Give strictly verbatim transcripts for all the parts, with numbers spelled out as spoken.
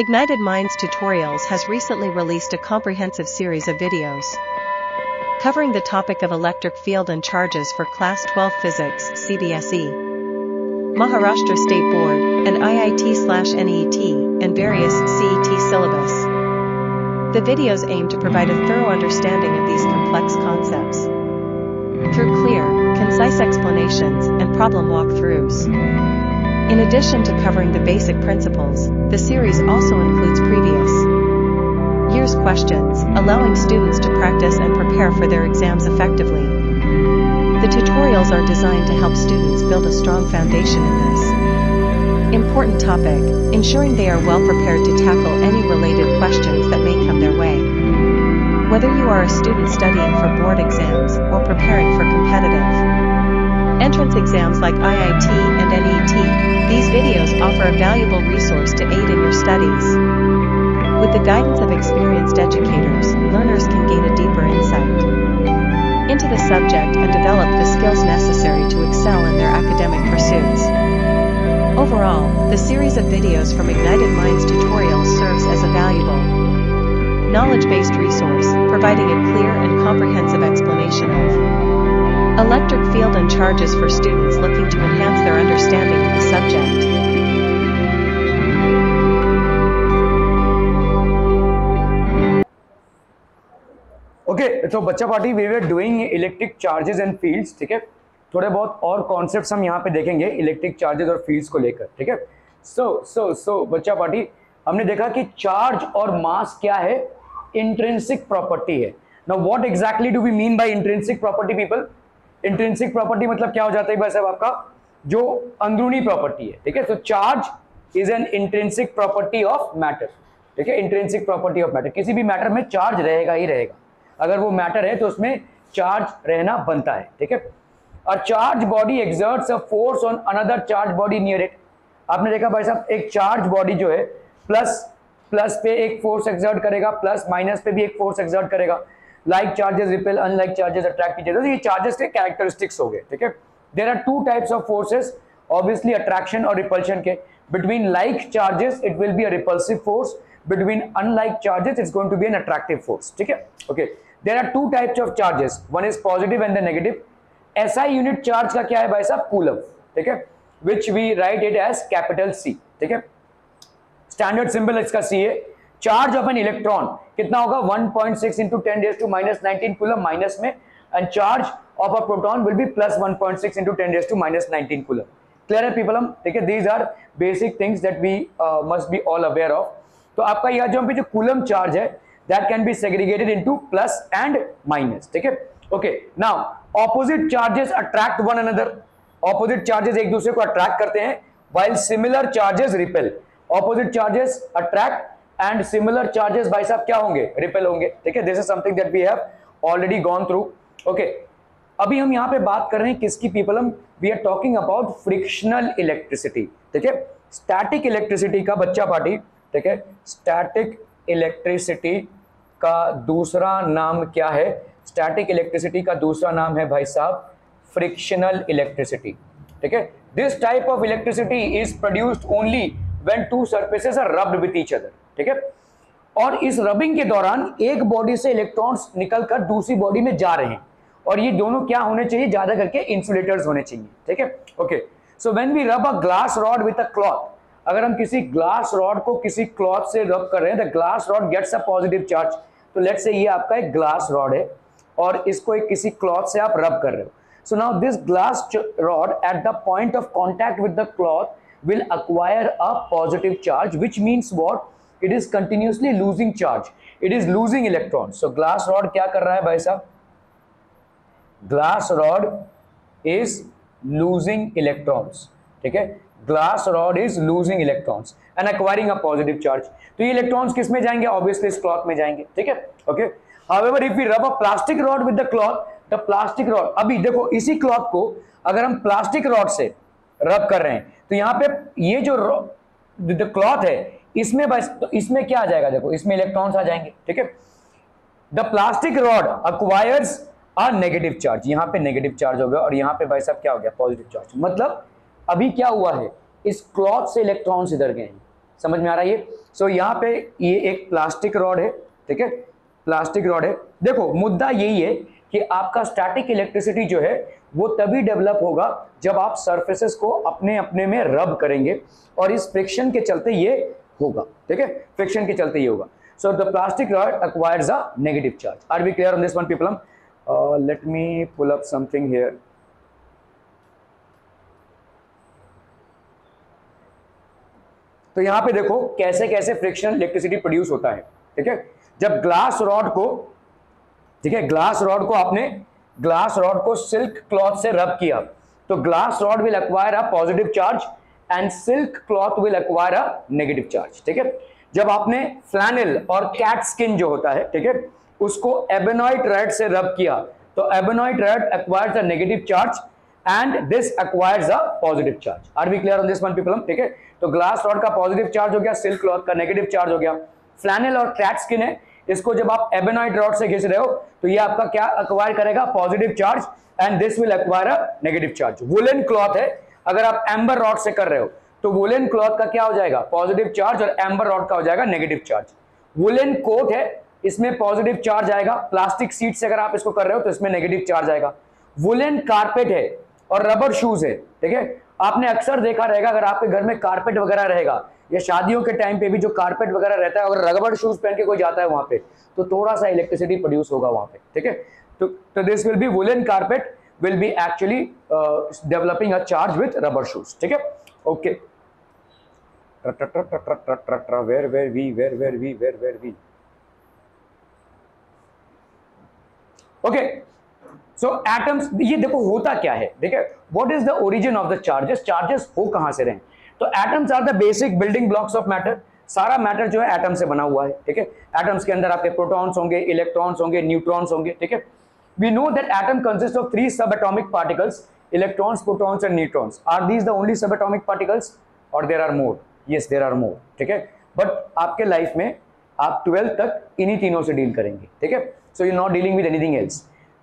Ignited Minds Tutorials has recently released a comprehensive series of videos covering the topic of electric field and charges for Class twelve Physics, C B S E, Maharashtra State Board, and I I T slash N E E T, and various C E T syllabus. The videos aim to provide a thorough understanding of these complex concepts through clear, concise explanations and problem walkthroughs. In addition to covering the basic principles, the series also includes previous year's questions, allowing students to practice and prepare for their exams effectively. The tutorials are designed to help students build a strong foundation in this important topic, ensuring they are well prepared to tackle any related questions that may come their way. Whether you are a student studying for board exams or preparing for competitive entrance exams like I I T and N E E T, these videos offer a valuable resource to aid in your studies. With the guidance of experienced educators, learners can gain a deeper insight into the subject and develop the skills necessary to excel in their academic pursuits. Overall, the series of videos from Ignited Minds Tutorials serves as a valuable, knowledge-based resource, providing a clear and comprehensive explanation of electric field and charges for students looking to enhance their understanding of the subject. Okay, so बच्चा party we were doing electric charges and fields, ठीक है. थोड़े बहुत और concept हम यहाँ पे देखेंगे electric charges और fields को लेकर, ठीक है. So, so, so बच्चा पार्टी हमने देखा कि चार्ज और मास क्या है, इंट्रिंसिक प्रॉपर्टी है. Now what exactly do we mean by intrinsic property people? Intrinsic property मतलब क्या हो जाता है भाई साहब, आपका जो अंदरूनी प्रॉपर्टी है, ठीक है. So charge is an intrinsic property of matter, ठीक है. इंट्रिंसिक प्रॉपर्टी ऑफ मैटर, किसी भी मैटर में चार्ज रहेगा ही रहेगा. अगर वो मैटर है तो उसमें चार्ज रहना बनता है, ठीक है. A charge body exerts a force on another charge body near it. आपने देखा भाई साहब, एक चार्ज बॉडी जो है प्लस प्लस पे एक फोर्स एक्सर्ट करेगा, प्लस माइनस पे भी एक फोर्स एक्सर्ट करेगा. Like charges repel, unlike charges attract कीजिए. तो ये चार्जेस के कैरेक्टरिस्टिक्स हो गए, ठीक है. There are two types of forces obviously, attraction और रिपल्शन के. Between like charges it will be a repulsive force, between unlike charges it's going to be an attractive force, ठीक है. Okay, there are two types of charges, one is positive and the negative. SI unit charge का क्या है भाई साहब? Coulomb, ठीक है, which we write it as capital C, ठीक है. स्टैंडर्ड सिंबल इसका सी है. चार्ज ऑफ एन इलेक्ट्रॉन कितना होगा? One point six into ten raised to minus nineteen coulomb minus में, and charge of a proton will be plus one point six into ten raised to minus nineteen coulomb. Clear है people? हम ठीक है, these are basic things that we must be all aware of. तो आपका यह जो पे जो कूलम चार्ज है that can be segregated into plus and minus, ठीक है. Okay, now opposite charges attract one another. Opposite charges एक दूसरे को अट्रैक्ट करते हैं, while similar charges repel. Opposite charges attract and similar charges भाई साहब क्या होंगे? रिपेल होंगे, ठीक है. This is something that we have already gone through. Okay, अभी हम यहाँ पे बात कर रहे हैं किसकी पीपल? हम we are talking about frictional electricity, ठीक है. स्टैटिक इलेक्ट्रिसिटी का बच्चा पार्टी, ठीक है, स्टैटिक इलेक्ट्रिसिटी का दूसरा नाम क्या है? स्टैटिक इलेक्ट्रिसिटी का दूसरा नाम है भाई साहब फ्रिक्शनल इलेक्ट्रिसिटी, ठीक है. This type of electricity is produced only When two surfaces are rubbed with each other, ठीक है. और इस रबिंग के दौरान एक बॉडी से इलेक्ट्रॉन्स निकलकर दूसरी बॉडी में जा रहे हैं, और ये दोनों क्या होने चाहिए? ज्यादा करके इंसुलेटर्स होने चाहिए, ठीक है. Okay, so when we rub a glass rod with a cloth, अगर हम किसी ग्लास रॉड को किसी क्लॉथ से रब कर रहे हैं, the glass rod gets a positive charge. तो लेट्स से ये आपका एक ग्लास रॉड है और इसको एक किसी क्लॉथ से आप रब कर रहे हो. So now this glass rod at the point of contact with the cloth will acquire a positive charge, which means what? It is continuously losing charge. It is losing electrons. So glass rod क्या कर रहा है भाई साहब? Glass rod is losing electrons. ठीक है? Glass rod is losing electrons and acquiring a positive charge. तो ये electrons किस में जाएंगे? Obviously इस cloth में जाएंगे. ठीक है? Okay. However, if we rub a plastic rod with the cloth, the plastic rod, अभी देखो इसी cloth को अगर हम plastic rod से रब कर रहे हैं तो यहाँ पे ये जो क्लॉथ है इसमें बस तो इसमें क्या आ जाएगा? देखो इसमें इलेक्ट्रॉन्स आ जाएंगे, ठीक है. The plastic rod acquires a negative charge. यहाँ पे नेगेटिव चार्ज हो गया और यहाँ पे भाई साहब क्या हो गया? Positive charge. मतलब अभी क्या हुआ है? इस क्लॉथ से इलेक्ट्रॉन्स इधर गए, समझ में आ रहा है ये। सो यहाँ पे ये एक प्लास्टिक रॉड है, ठीक है, प्लास्टिक रॉड है। देखो मुद्दा यही है कि आपका स्टैटिक इलेक्ट्रिसिटी जो है वो तभी डेवलप होगा जब आप सरफेसेस को अपने अपने में रब करेंगे, और इस फ्रिक्शन के चलते ये होगा, ठीक है, फ्रिक्शन के चलते ये होगा। So the plastic rod acquires a negative charge. Are we clear on this one people? Let me pull up something here. तो यहां पे देखो कैसे कैसे फ्रिक्शनल इलेक्ट्रिसिटी प्रोड्यूस होता है, ठीक है। जब ग्लास रॉड को, ठीक है, ग्लास रॉड को आपने ग्लास रॉड को सिल्क क्लॉथ से रब किया तो glass rod will acquire a positive charge and silk cloth will acquire a negative charge, ठीक है। जब आपने फ्लैनल और कैट स्किन जो होता है, ठीक है, उसको एबेनॉइड रॉड से रब किया तो ebonite rod acquires a negative charge and this acquires a positive charge. Are we clear on this one people? ठीक है, तो ग्लास रॉड का पॉजिटिव चार्ज हो गया, सिल्क क्लॉथ का नेगेटिव चार्ज हो गया। फ्लैनल और क्रैक स्किन है, इसको जब आप एबेनॉइड रॉड से घिस रहे हो तो ये आपका क्या एक्वायर करेगा? Positive charge and this will acquire a negative charge. Woollen cloth है, अगर आप एम्बर रॉड से कर रहे हो तो वुलन क्लॉथ का क्या हो जाएगा? पॉजिटिव चार्ज, और एम्बर रॉड का हो जाएगा नेगेटिव चार्ज। वुलन कोट है, इसमें पॉजिटिव चार्ज आएगा। प्लास्टिक सीट से अगर आप इसको कर रहे हो तो इसमें नेगेटिव चार्ज आएगा। वुलन कारपेट है और रबर शूज है, ठीक है। आपने अक्सर देखा रहेगा, अगर आपके घर में कारपेट वगैरह रहेगा या शादियों के टाइम पे भी जो कारपेट वगैरह रहता है, अगर रबर शूज पहन के कोई जाता है वहां पे तो थोड़ा सा इलेक्ट्रिसिटी प्रोड्यूस होगा वहां पे, ठीक है। तो तो this will be woollen carpet will be actually developing a charge with rubber shoes, ठीक है, okay. Where where we where where we where where we okay. So atoms, ये देखो होता क्या है, ठीक है, what is the origin of the charges? Charges हो कहाँ से रहे? तो atoms are the basic building blocks of matter. सारा matter जो है atom से बना हुआ है, ठीक है। Atoms के अंदर आपके protons होंगे, electrons होंगे, neutrons होंगे, ठीक है। We know that atom consists of three subatomic particles: electrons, protons and neutrons. Are these the only subatomic particles, or there are more? Yes, there are more, ठीक है। But आपके life में आप twelfth तक इन्हीं तीनों से डील करेंगे, ठीक है। So you're not dealing with anything else.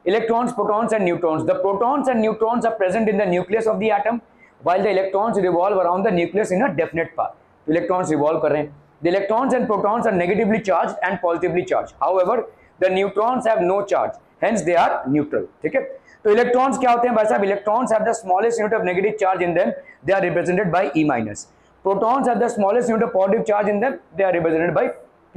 Electrons, protons and neutrons. The protons and neutrons are present in the nucleus of the atom, while the electrons revolve around the nucleus in a definite path. Electrons revolve कर रहे हैं. The electrons and protons are negatively charged and positively charged. However, the neutrons have no charge, hence they are neutral. ठीक है? तो electrons क्या होते हैं भाई साहब? Electrons have the smallest unit of negative charge in them. They are represented by E minus. Protons have the smallest unit of positive charge in them. They are represented by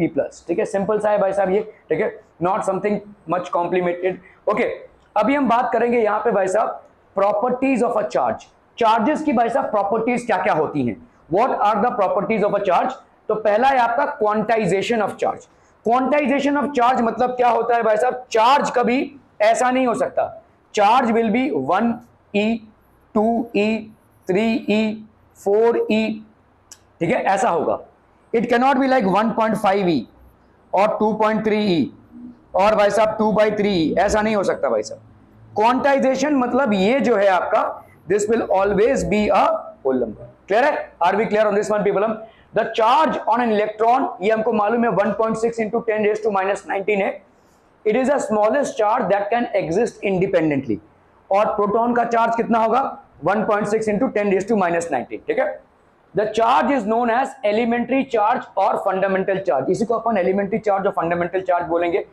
P plus. ठीक है? Simple सा है भाई साहब ये, ठीक है? Not something much complicated. Okay okay, अभी हम बात करेंगे यहाँ पे भाई साहब properties of a charge. Charges की भाई साहब प्रॉपर्टीज क्या क्या होती हैं? What are the properties of a charge? तो पहला है आपका quantization of charge. Quantization of charge मतलब क्या होता है भाई साहब? चार्ज कभी ऐसा नहीं हो सकता, charge will be one e two e three e four e, ठीक है, ऐसा होगा। It cannot be like one point five e और टू पॉइंट थ्री ई और भाई साहब टू बाई थ्री, ऐसा नहीं हो सकता भाई साहब। क्वांटाइजेशन मतलब ये जो है आपका, this will always be a whole number. Clear है? Are we clear on this one people? The charge on an electron, ये हमको मालूम है one point six into ten raised to minus nineteen है। It is the smallest charge that can exist independently. और proton का charge कितना होगा? One point six into ten raised to minus nineteen, ठीक है। The charge is known as elementary charge और fundamental charge. इसी को अपन एलिमेंट्री चार्ज और फंडामेंटल चार्ज बोलेंगे।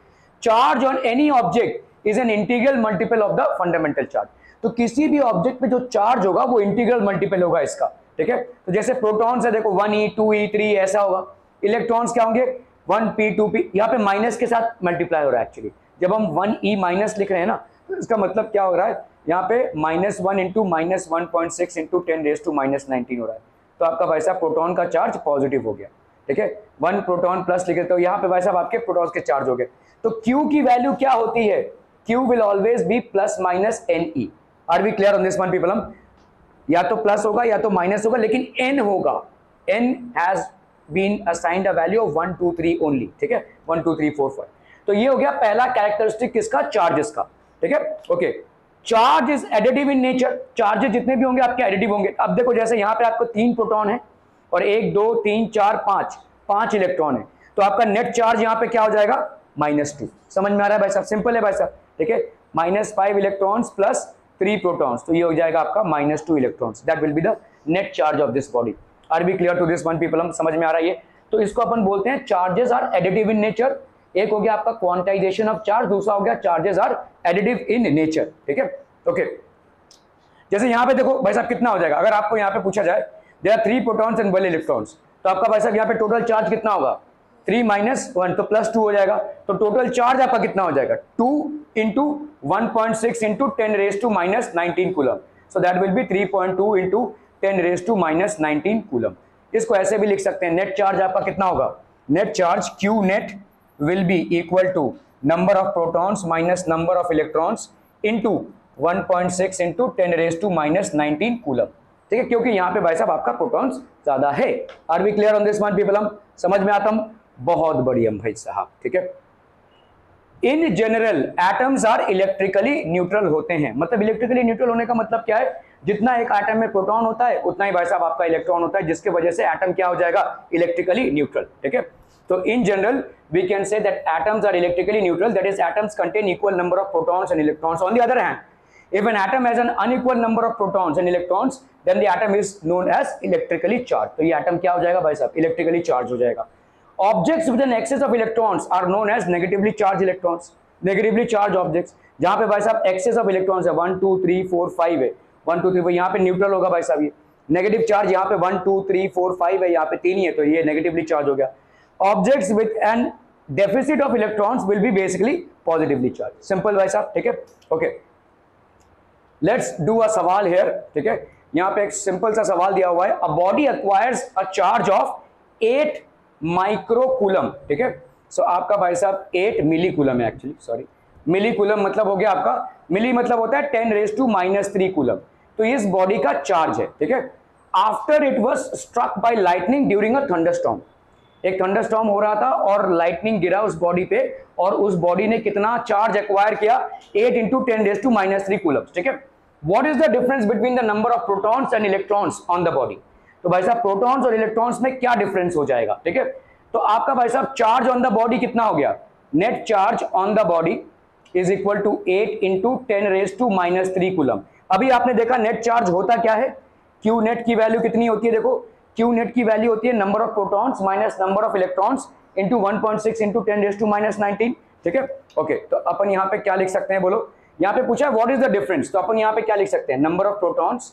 Charge on any object is an integral multiple of the fundamental charge. तो किसी भी ऑब्जेक्ट पे जो चार्ज होगा वो इंटीग्रल मल्टीपल होगा इसका, ठीक है। तो जैसे प्रोटॉन्स है, देखो one e two e three ऐसा होगा। इलेक्ट्रॉन्स क्या होंगे? वन पी टू पी, यहाँ पे माइनस के साथ मल्टीप्लाई हो रहा है एक्चुअली। जब हम वन ई माइनस लिख रहे हैं ना, तो इसका मतलब क्या हो रहा है? यहाँ पे minus one into minus one point six into ten raise to minus nineteen हो रहा है। तो आपका भाई साहब प्रोटॉन का चार्ज पॉजिटिव हो गया, ठीक है। वन प्रोटॉन प्लस लिख देते हो यहाँ पे भाई साहब, आपके प्रोटॉन्स के चार्ज हो गए। तो Q की वैल्यू क्या होती है? Q will always be plus minus N E. Are we clear on this one people? हम या तो प्लस होगा या तो माइनस होगा, लेकिन N होगा। N has been assigned a value of one, two, three only, ठीक है? one, two, three, four, five. तो ये हो गया पहला कैरेक्टरिस्टिक किसका? चार्जेस का, ठीक है, okay. Charge is additive in nature. Charges जितने भी होंगे आपके एडिटिव होंगे। अब देखो जैसे यहाँ पे आपको तीन प्रोटॉन है और एक दो तीन चार पांच पांच इलेक्ट्रॉन है, तो आपका नेट चार्ज यहाँ पे क्या हो जाएगा? Minus two. समझ में आ रहा है भाई साहब? सिंपल है भाई साहब, ठीक है। Minus five electrons plus three protons, तो ये हो जाएगा आपका minus two electrons. That will be the net charge of this body. Are B clear to this one people, हम समझ में आ रहा है ये। तो इसको अपन बोलते हैं charges are additive in nature. एक हो गया आपका क्वांटाइजेशन ऑफ चार्ज, दूसरा हो गया charges are additive in nature. ठीक है, ओके। जैसे यहाँ पे देखो भाई साहब कितना हो जाएगा, अगर आपको यहाँ पे पूछा जाए there are three protons and one electrons, तो आपका भाई साहब यहाँ पे टोटल चार्ज कितना होगा? थ्री माइनस वन तो प्लस टू हो जाएगा, तो टोटल चार्ज आपका कितना हो जाएगा? Two into one point six into ten raise to minus nineteen coulomb, so that will be three point two into ten raise to minus nineteen coulomb. इसको ऐसे भी लिख सकते हैं, नेट चार्ज आपका कितना होगा? Net charge Q net will be equal to number of protons minus number of electrons into one point six into ten raise to minus nineteen coulomb. ठीक है, क्योंकि यहाँ पे भाई साहब आपका प्रोटॉन्स ज्यादा है। Are we clear on this one people? हम समझ में आता हूँ, बहुत बढ़िया भाई साहब। ठीक है, in general atoms are electrically neutral होते हैं। मतलब इलेक्ट्रिकली न्यूट्रल होने का मतलब क्या है? जितना एक एटम में प्रोटॉन होता है उतना ही भाई साहब आपका इलेक्ट्रॉन होता है, जिसके वजह से एटम क्या हो जाएगा? Electrically neutral. ठीक है, तो in general we can say that atoms are electrically neutral, that is atoms contain equal number of protons and electrons. On the other hand if an atom has an unequal number of protons and electrons, then the atom is known as electrically charged. तो ये atom क्या हो जाएगा भाई साहब? electrically charged हो जाएगा। Objects with an excess of electrons are known as negatively charged electrons, negatively charged objects। जहाँ पे भाई साहब excess of electrons है, one two three four five है, one two three four, यहाँ पे neutral होगा भाई साहब ये। Negative charge यहाँ पे one two three four five है, यहाँ पे तीन ही है, तो ये negatively charged हो गया। Objects with an deficit of electrons will be basically positively charged। Simple भाई साहब, ठीक है, okay। लेट्स डू अ सवाल हेयर। ठीक है, यहाँ पे एक सिंपल सा सवाल दिया हुआ है, a body acquires a charge of eight microcoulomb. ठीक है, सो आपका भाई साहब एट मिली कूलम है एक्चुअली, सॉरी मिली कूलम मतलब हो गया आपका, मिली मतलब होता है ten raise to minus three coulomb, तो ये इस बॉडी का चार्ज है। ठीक है, after it was struck by lightning during a thunderstorm. एक थंडरस्टॉर्म हो रहा था और लाइटनिंग गिरा उस बॉडी पे, और उस बॉडी ने कितना चार्ज एक्वायर किया? Eight into ten raise to minus three coulomb. ठीक है, What is the difference between the number of protons and electrons on the body? तो भाई साहब प्रोटॉन्स और इलेक्ट्रॉन्स में क्या डिफरेंस हो जाएगा? ठीक है, तो आपका भाई साहब चार्ज ऑन द बॉडी कितना हो गया? Net charge on the body is equal to eight into ten raise to minus three coulomb. अभी आपने देखा नेट चार्ज होता क्या है, क्यू नेट की वैल्यू कितनी होती है? देखो क्यू नेट की वैल्यू होती है number of protons minus number of electrons into one point six into ten raise to minus nineteen. ठीक है, ओके, तो अपन यहाँ पे क्या लिख सकते हैं बोलो? यहाँ पे पूछा है व्हाट इज द डिफरेंस, तो अपन यहाँ पे क्या लिख सकते हैं? Number of protons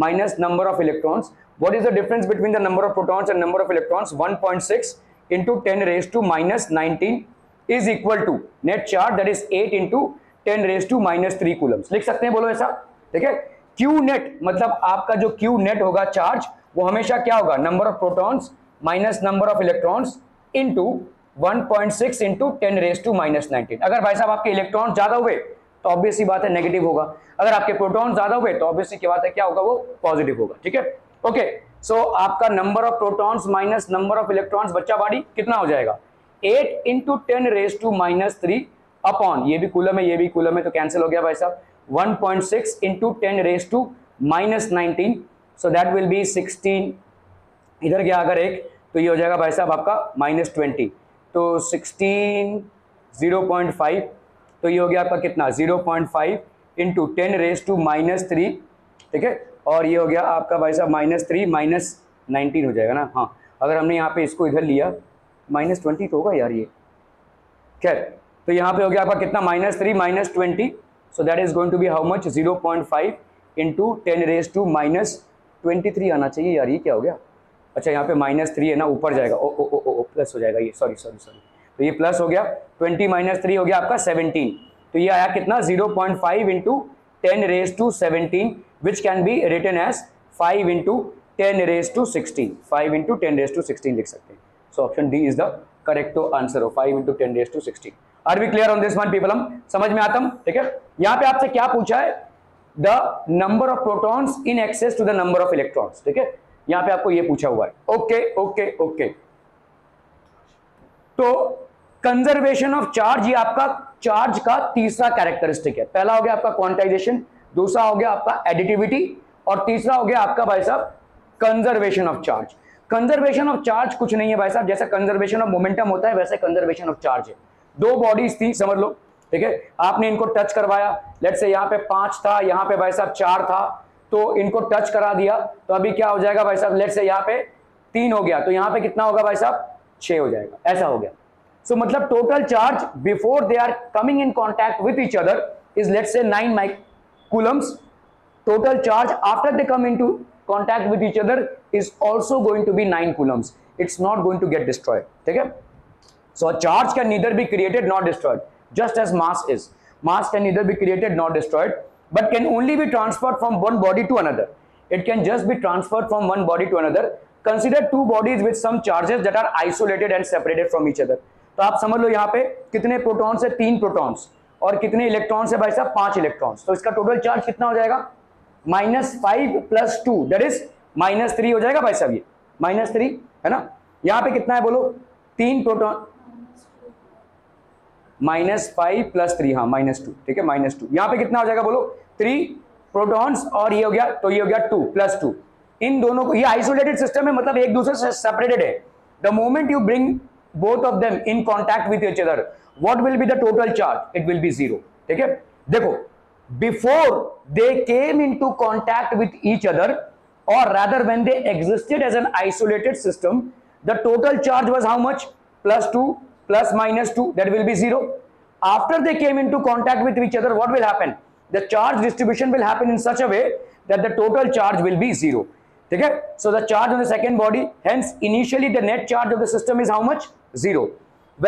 minus number of electrons. What is the difference between the number of protons and number of electrons? One point six into ten raise to minus nineteen is equal to net charge that is eight into ten raise to minus three coulombs. लिख सकते हैं बोलो ऐसा? ठीक है, Q net मतलब आपका जो क्यू नेट होगा चार्ज, वो हमेशा क्या होगा? Number of protons minus number of electrons into one point six into ten raise to minus nineteen. अगर भाई साहब आपके इलेक्ट्रॉन ज्यादा हुए तो ऑब्वियस सी बात है नेगेटिव होगा, अगर आपके प्रोटॉन ज्यादा हुए तो ऑब्वियस सी बात है क्या होगा? वो पॉजिटिव होगा। ठीक है, ओके, सो आपका number of protons minus number of electrons बच्चा बाड़ी कितना हो जाएगा? Eight into ten raise to minus three upon, ये भी कूलम है ये भी कूलम है तो कैंसिल हो गया भाई साहब, one point six into ten raise to minus nineteen, so that will be sixteen. इधर गया अगर एक तो ये हो जाएगा भाई साहब आपका माइनस ट्वेंटी, तो सिक्सटीन जीरो पॉइंट फाइव, तो ये हो गया आपका कितना? Zero point five into ten raise to minus three. ठीक है, और ये हो गया आपका भाई साहब माइनस थ्री माइनस नाइनटीन हो जाएगा ना। हाँ, अगर हमने यहाँ पे इसको इधर लिया माइनस ट्वेंटी तो होगा यार ये, खैर तो यहाँ पे हो गया आपका कितना? Minus three minus twenty, so that is going to be how much? Zero point five into ten raise to minus twenty three आना चाहिए यार, ये क्या हो गया? अच्छा यहाँ पे माइनस थ्री है ना, ऊपर जाएगा, ओ ओ ओ ओ प्लस हो जाएगा ये, सॉरी सॉरी सॉरी, तो ये प्लस हो गया, ट्वेंटी माइनस थ्री हो गया आपका सेवनटीन, तो ये आया कितना? Zero point five into ten raise to seventeen, which can be written as five into ten raise to sixteen, five into ten raise to sixteen लिख सकते हैं। So option D is the correct answer of five into ten raise to sixteen. Are we clear on this one people? हम समझ में आता हूँ। ठीक है, यहाँ पे आपसे क्या पूछा है? The number of protons in excess to the number of electrons. ठीक है, यहाँ पे आपको ये पूछा हुआ है। ओके ओके ओके, तो कंजर्वेशन ऑफ चार्ज, ये आपका चार्ज का तीसरा कैरेक्टरिस्टिक है। पहला हो गया आपका क्वांटाइजेशन, दूसरा हो गया आपका एडिटिविटी, और तीसरा हो गया आपका भाई साहब conservation of charge. Conservation of charge कुछ नहीं है भाई साहब, जैसा कंजर्वेशन ऑफ मोमेंटम होता है वैसे कंजर्वेशन ऑफ चार्ज है। दो बॉडीज थी समझ लो, ठीक है, आपने इनको टच करवाया, लेट्स से यहाँ पे पांच था, यहाँ पे भाई साहब चार था, तो इनको टच करा दिया, तो अभी क्या हो जाएगा भाई साहब, लेट से यहाँ पे तीन हो गया तो यहाँ पे कितना होगा भाई साहब, छः हो जाएगा, ऐसा हो गया। सो so, मतलब total charge before they are coming in contact with each other is let say nine microcoulombs. Total charge after they come in to contact with each other is also going to be nine coulombs, it's not going to get destroyed, ठीक है। So charge can neither be created not destroyed, just as mass is, mass can neither be created not destroyed, but can only be transferred from one body to another. It can just be transferred from one body to another. Consider two bodies with some charges that are isolated and separated from each other. तो आप समझ लो यहाँ पे कितने protons है, तीन protons, और कितने इलेक्ट्रॉन्स है भाई साहब, पांच इलेक्ट्रॉन्स। तो इसका टोटल चार्ज कितना हो जाएगा, minus five plus two that is minus three हो जाएगा भाई साहब, ये माइनस थ्री है ना। यहाँ पे कितना है बोलो, तीन proton minus five plus three, हाँ माइनस टू, ठीक है माइनस टू। यहाँ पे कितना हो जाएगा बोलो, थ्री प्रोटॉन्स और ये हो गया, तो ये हो गया टू प्लस टू। इन दोनों को, ये आइसोलेटेड सिस्टम है मतलब एक दूसरे से सेपरेटेड है। The moment you bring both of them in contact with each other, what will be the total charge, it will be zero, ठीक है। देखो, before they came in to contact with each other और rather when they existed as an isolated system, the total charge was how much, plus two plus minus two, that will be zero. After they came into contact with each other, what will happen? The charge distribution will happen in such a way that the total charge will be zero. Okay? So the charge on the second body, hence initially the net charge of the system is how much? Zero.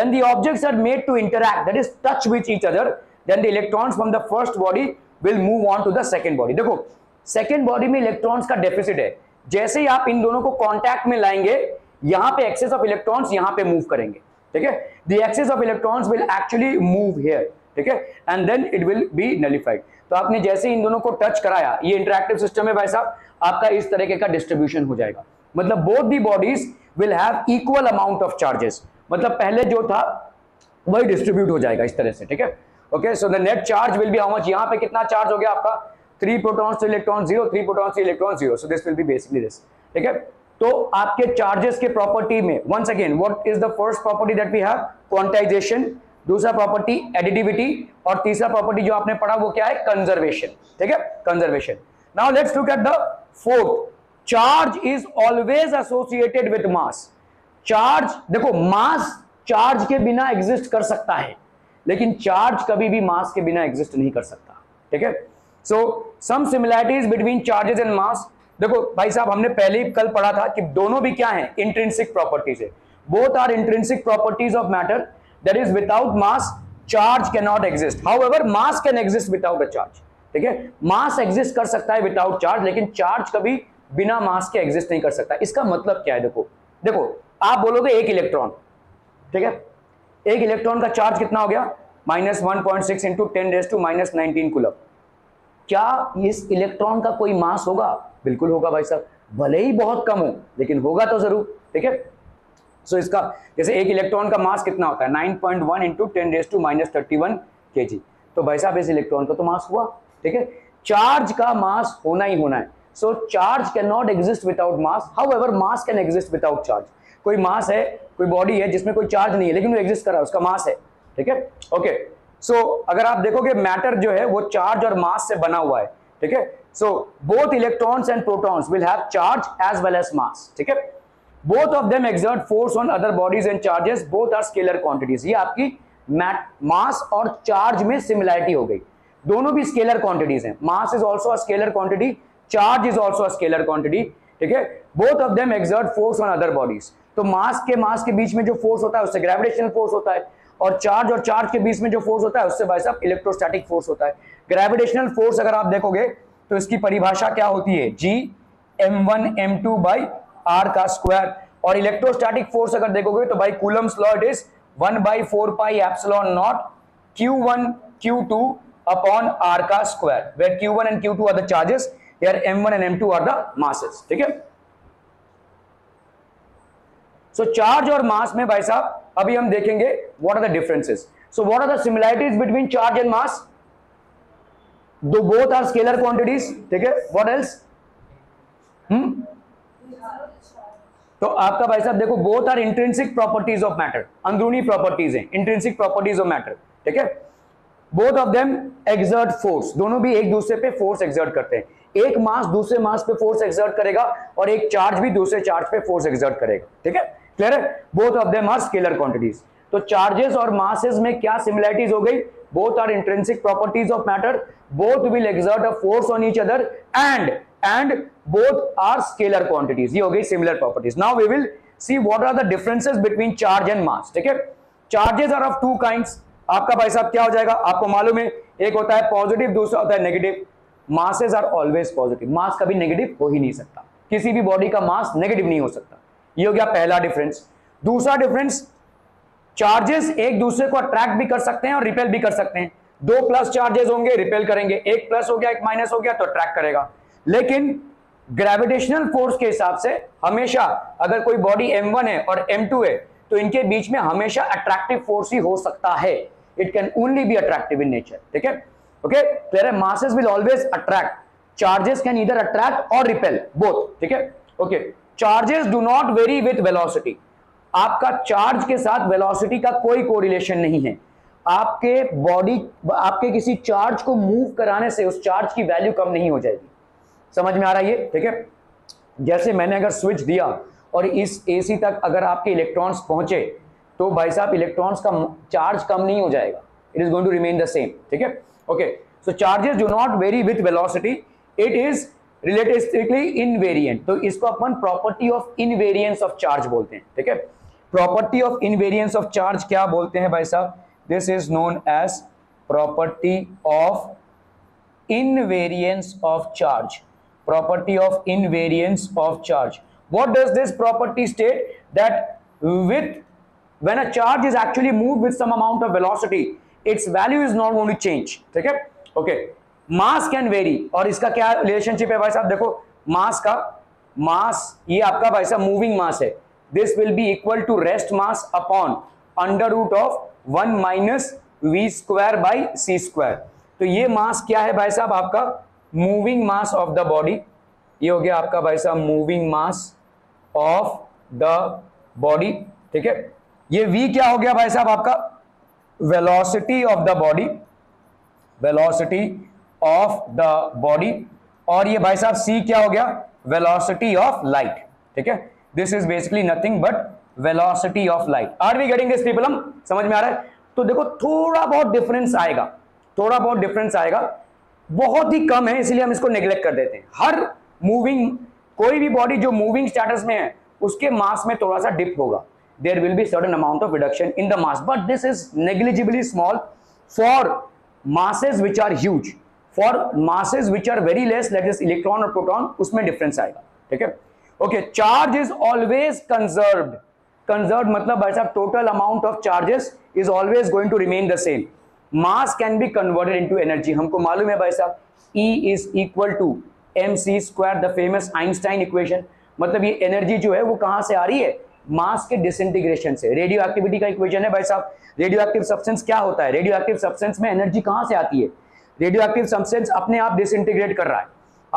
When the objects are made to interact, that is touch with each other, then the electrons from the first body will move on to the second body. देखो, second body में electrons का deficit है. जैसे ही आप इन दोनों को contact में लाएंगे, यहाँ पे excess of electrons यहाँ पे move करेंगे. ठीक है, the axis of electrons will actually move here, ठीक है, and then it will be nullified. तो आपने जैसे इन दोनों को टच कराया, ये इंटरैक्टिव सिस्टम है भाई साहब, आपका इस तरीके का डिस्ट्रीब्यूशन हो जाएगा। मतलब both the bodies will have equal amount of charges. मतलब पहले जो था वही डिस्ट्रीब्यूट हो जाएगा इस तरह से, ठीक है। Okay, so the net charge will be how much, यहाँ पे कितना चार्ज हो गया आपका, three protons electron zero, three protons electron zero, so this will be basically this, ठीक है। तो आपके चार्जेस के प्रॉपर्टी में once again, what is the first property that we have, quantization, दूसरा प्रॉपर्टी एडिटिविटी, और तीसरा प्रॉपर्टी जो आपने पढ़ा वो क्या है, कंजर्वेशन, ठीक है, conservation. Now let's look at the fourth, charge is always associated with mass. Charge, देखो मास चार्ज के बिना एग्जिस्ट कर सकता है, लेकिन चार्ज कभी भी मास के बिना एग्जिस्ट नहीं कर सकता, ठीक है। So some similarities between charges and mass. देखो भाई साहब, हमने पहले ही कल पढ़ा था कि दोनों भी क्या हैं, इंट्रिंसिक प्रॉपर्टीज है, both are intrinsic properties of matter, that is without mass charge can not exist, however mass can exist without a charge, ठीक है। मास एग्जिस्ट कर सकता है विदाउट चार्ज, लेकिन चार्ज कभी बिना मास के एग्जिस्ट नहीं कर सकता। इसका मतलब क्या है, देखो देखो आप बोलोगे एक इलेक्ट्रॉन, ठीक है, एक इलेक्ट्रॉन का चार्ज कितना हो गया, minus one point six into ten raise to minus nineteen coulomb. क्या इस इलेक्ट्रॉन का कोई मास होगा? बिल्कुल होगा भाई साहब, भले ही बहुत कम हो, लेकिन होगा तो जरूर, ठीक है। सो इसका जैसे एक इलेक्ट्रॉन का मास कितना होता है, nine point one into ten raise to minus thirty one KG, तो भाई साहब इस इलेक्ट्रॉन का तो मास हुआ, ठीक है। चार्ज का मास होना ही होना है। So charge can not exist without mass, however mass can exist without charge. कोई मास है, कोई बॉडी है जिसमें कोई चार्ज नहीं है, लेकिन वो एग्जिस्ट कर रहा है, उसका मास है, ठीक है। ओके, सो so, अगर आप देखोगे मैटर जो है वो चार्ज और मास से बना हुआ है, ठीक है। So both electrons and protons will have charge as well as mass, ठीक है। Both of them exert force on other bodies and charges, both are scalar quantities. ये आपकी मास और चार्ज में सिमिलैरिटी हो गई, दोनों भी स्केलर क्वांटिटीज हैं। Mass is also a scalar quantity, charge is also a scalar quantity, ठीक है। Both of them exert force on other bodies, तो मास के मास के बीच में जो फोर्स होता है उससे ग्रेविटेशनल फोर्स होता है, और चार्ज और चार्ज के बीच में जो फोर्स होता है उससे भाई साहब इलेक्ट्रोस्टैटिक फोर्स होता है। ग्रेविटेशनल फोर्स अगर आप देखोगे तो इसकी परिभाषा क्या होती है, G M one M two by R का स्क्वायर। और इलेक्ट्रोस्टैटिक फोर्स अगर देखोगे तो भाई Coulomb's law, it is one by four pi epsilon naught Q one Q two upon R का square, where Q one and Q two are the charges, where M one and M two are the masses, ठीक है। So charge और मास में भाई साहब अभी हम देखेंगे what are the differences. So what are the similarities between charge and mass, दो बोथ आर स्केलर क्वांटिटीज, ठीक है। व्हाट एल्स, हम्म तो आपका भाई साहब देखो both are intrinsic properties of matter, अंदरूनी प्रॉपर्टीज हैं, इंट्रिंसिक प्रॉपर्टीज ऑफ मैटर, ठीक है। Both of them exert force, दोनों भी एक दूसरे पे फोर्स एक्सर्ट करते हैं। एक मास दूसरे मास पे फोर्स एक्सर्ट करेगा और एक चार्ज भी दूसरे चार्ज पे फोर्स एक्सर्ट करेगा। ठीक है, क्लियर है? Both of them are scalar quantities. तो चार्जेस और मासेस में क्या सिमिलैरिटीज हो गई? Both are intrinsic properties of matter, both will exert a force on each other and and both are scalar quantities. ये हो गई similar properties. Now we will see what are the differences between charge and mass. ठीक है, charges are of two kinds. आपका भाई साहब क्या हो जाएगा? आपको मालूम है, एक होता है पॉजिटिव, दूसरा होता है negative. Masses are always positive, mass कभी नेगेटिव हो ही नहीं सकता, किसी भी बॉडी का मास नेगेटिव नहीं हो सकता। ये हो गया पहला डिफरेंस। दूसरा डिफरेंस, चार्जेस एक दूसरे को अट्रैक्ट भी कर सकते हैं और रिपेल भी कर सकते हैं। दो प्लस चार्जेस होंगे, रिपेल करेंगे। एक प्लस हो गया, एक माइनस हो गया, तो अट्रैक्ट करेगा। लेकिन ग्रेविटेशनल फोर्स के हिसाब से हमेशा अगर कोई बॉडी एम वन है और एम टू है तो इनके बीच में हमेशा अट्रैक्टिव फोर्स ही हो सकता है। It can only be attractive in nature. ठीक है, ओके, क्लियर है? Masses will always attract. Charges can either attract or repel, both. ठीक है, okay. Charges do not vary with velocity. आपका चार्ज के साथ वेलोसिटी का कोई कोरिलेशन नहीं है। आपके बॉडी, आपके किसी चार्ज को मूव कराने से उस चार्ज की वैल्यू कम नहीं हो जाएगी। समझ में आ रहा है ये? ठीक है, जैसे मैंने अगर स्विच दिया और इस एसी तक अगर आपके इलेक्ट्रॉन्स पहुंचे तो भाई साहब इलेक्ट्रॉन्स का चार्ज कम नहीं हो जाएगा, it is going to remain the same. ठीक है, okay. So charges do not vary with velocity, it is relativistically invariant. तो इसको अपन property of invariance of charge बोलते हैं। ठीक है, property of invariance of charge क्या बोलते हैं भाई साहब? This is known as property of invariance of charge, property of invariance of charge. What does this property state? That with when a charge is actually moved with some amount of velocity, its value is not going to change. ठीक है, okay. Mass can very, और इसका क्या relationship है भाई साहब? देखो, मास का, मास ये आपका भाई साहब मूविंग मास है, this will be equal to rest mass upon under root of one minus V square by C square. तो ये मास क्या है भाई साहब? आपका moving mass of the body. ये हो गया आपका भाई साहब moving mass of the body. ठीक है, ये v क्या हो गया भाई साहब? आपका velocity of the body, velocity of the body. और ये भाई साहब c क्या हो गया? Velocity of light. ठीक है, this is basically nothing but velocity of light. Are we getting this people? हम समझ में आ रहा है? तो देखो, थोड़ा बहुत डिफरेंस आएगा, थोड़ा बहुत डिफरेंस आएगा, बहुत ही कम है, इसलिए हम इसको नेग्लेक्ट कर देते हैं। हर मूविंग, कोई भी बॉडी जो मूविंग स्टेटस में है उसके मास में थोड़ा सा डिप होगा, there will be certain amount of reduction in the mass, but this is negligibly small for masses which are huge. For masses which are very less, like this electron or proton, उसमें difference आएगा। ठीक है, okay. Charge is always conserved. Conserved मतलब भाई साहब total amount of charges is always going to remain the same. Mass can be converted into energy. हमको मालूम है भाई साहब, E is equal to mc square, the famous Einstein equation. मतलब ये energy जो है वो कहाँ से आ रही है? मास के डिसइंटीग्रेशन से। रेडियो एक्टिविटी का इक्वेशन है भाई साहब। रेडियो एक्टिव सब्सटेंस क्या होता है? रेडियो एक्टिव सब्सटेंस में एनर्जी कहां से आती है? रेडियो एक्टिव सब्सटेंस अपने आप डिसइंटीग्रेट कर रहा है,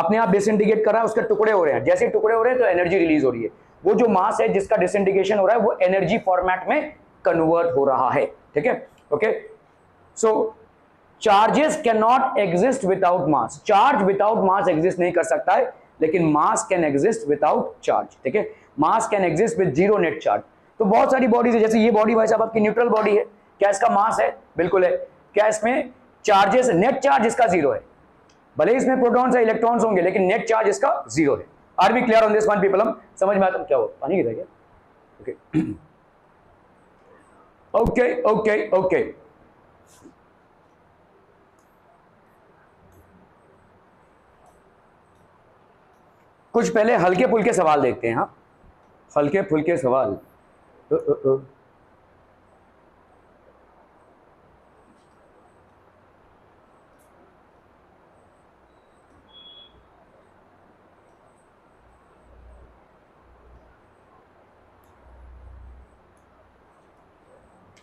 अपने आप डिसइंटीग्रेट कर रहा है, उसके टुकड़े हो रहे हैं। जैसे टुकड़े हो रहे हैं तो एनर्जी रिलीज हो रही है। वो जो मास है जिसका डिसइंटीग्रेशन हो रहा है वो एनर्जी फॉर्मेट में कन्वर्ट हो रहा है। ठीक है, okay. So charges can not exist without mass, charge without mass exist नहीं कर सकता है, लेकिन mass can exist without charge. ठीक है, mass can exist with zero net charge. तो बहुत सारी बॉडीज है, जैसे ये बॉडी भाई साहब आपकी न्यूट्रल बॉडी है, क्या इसका मास है? बिल्कुल है। क्या इसमें चार्जेस, नेट चार्ज इसका जीरो है? भले इसमें प्रोटॉन्स या इलेक्ट्रॉन्स होंगे लेकिन नेट चार्ज इसका जीरो है। Are we clear on this one people? हम समझ में आता हूं? क्या हो, पानी गिरा क्या? Okay okay okay okay. कुछ पहले हल्के फुल्के सवाल देखते हैं। हाँ, हल्के फुल्के सवाल। ओ, ओ, ओ।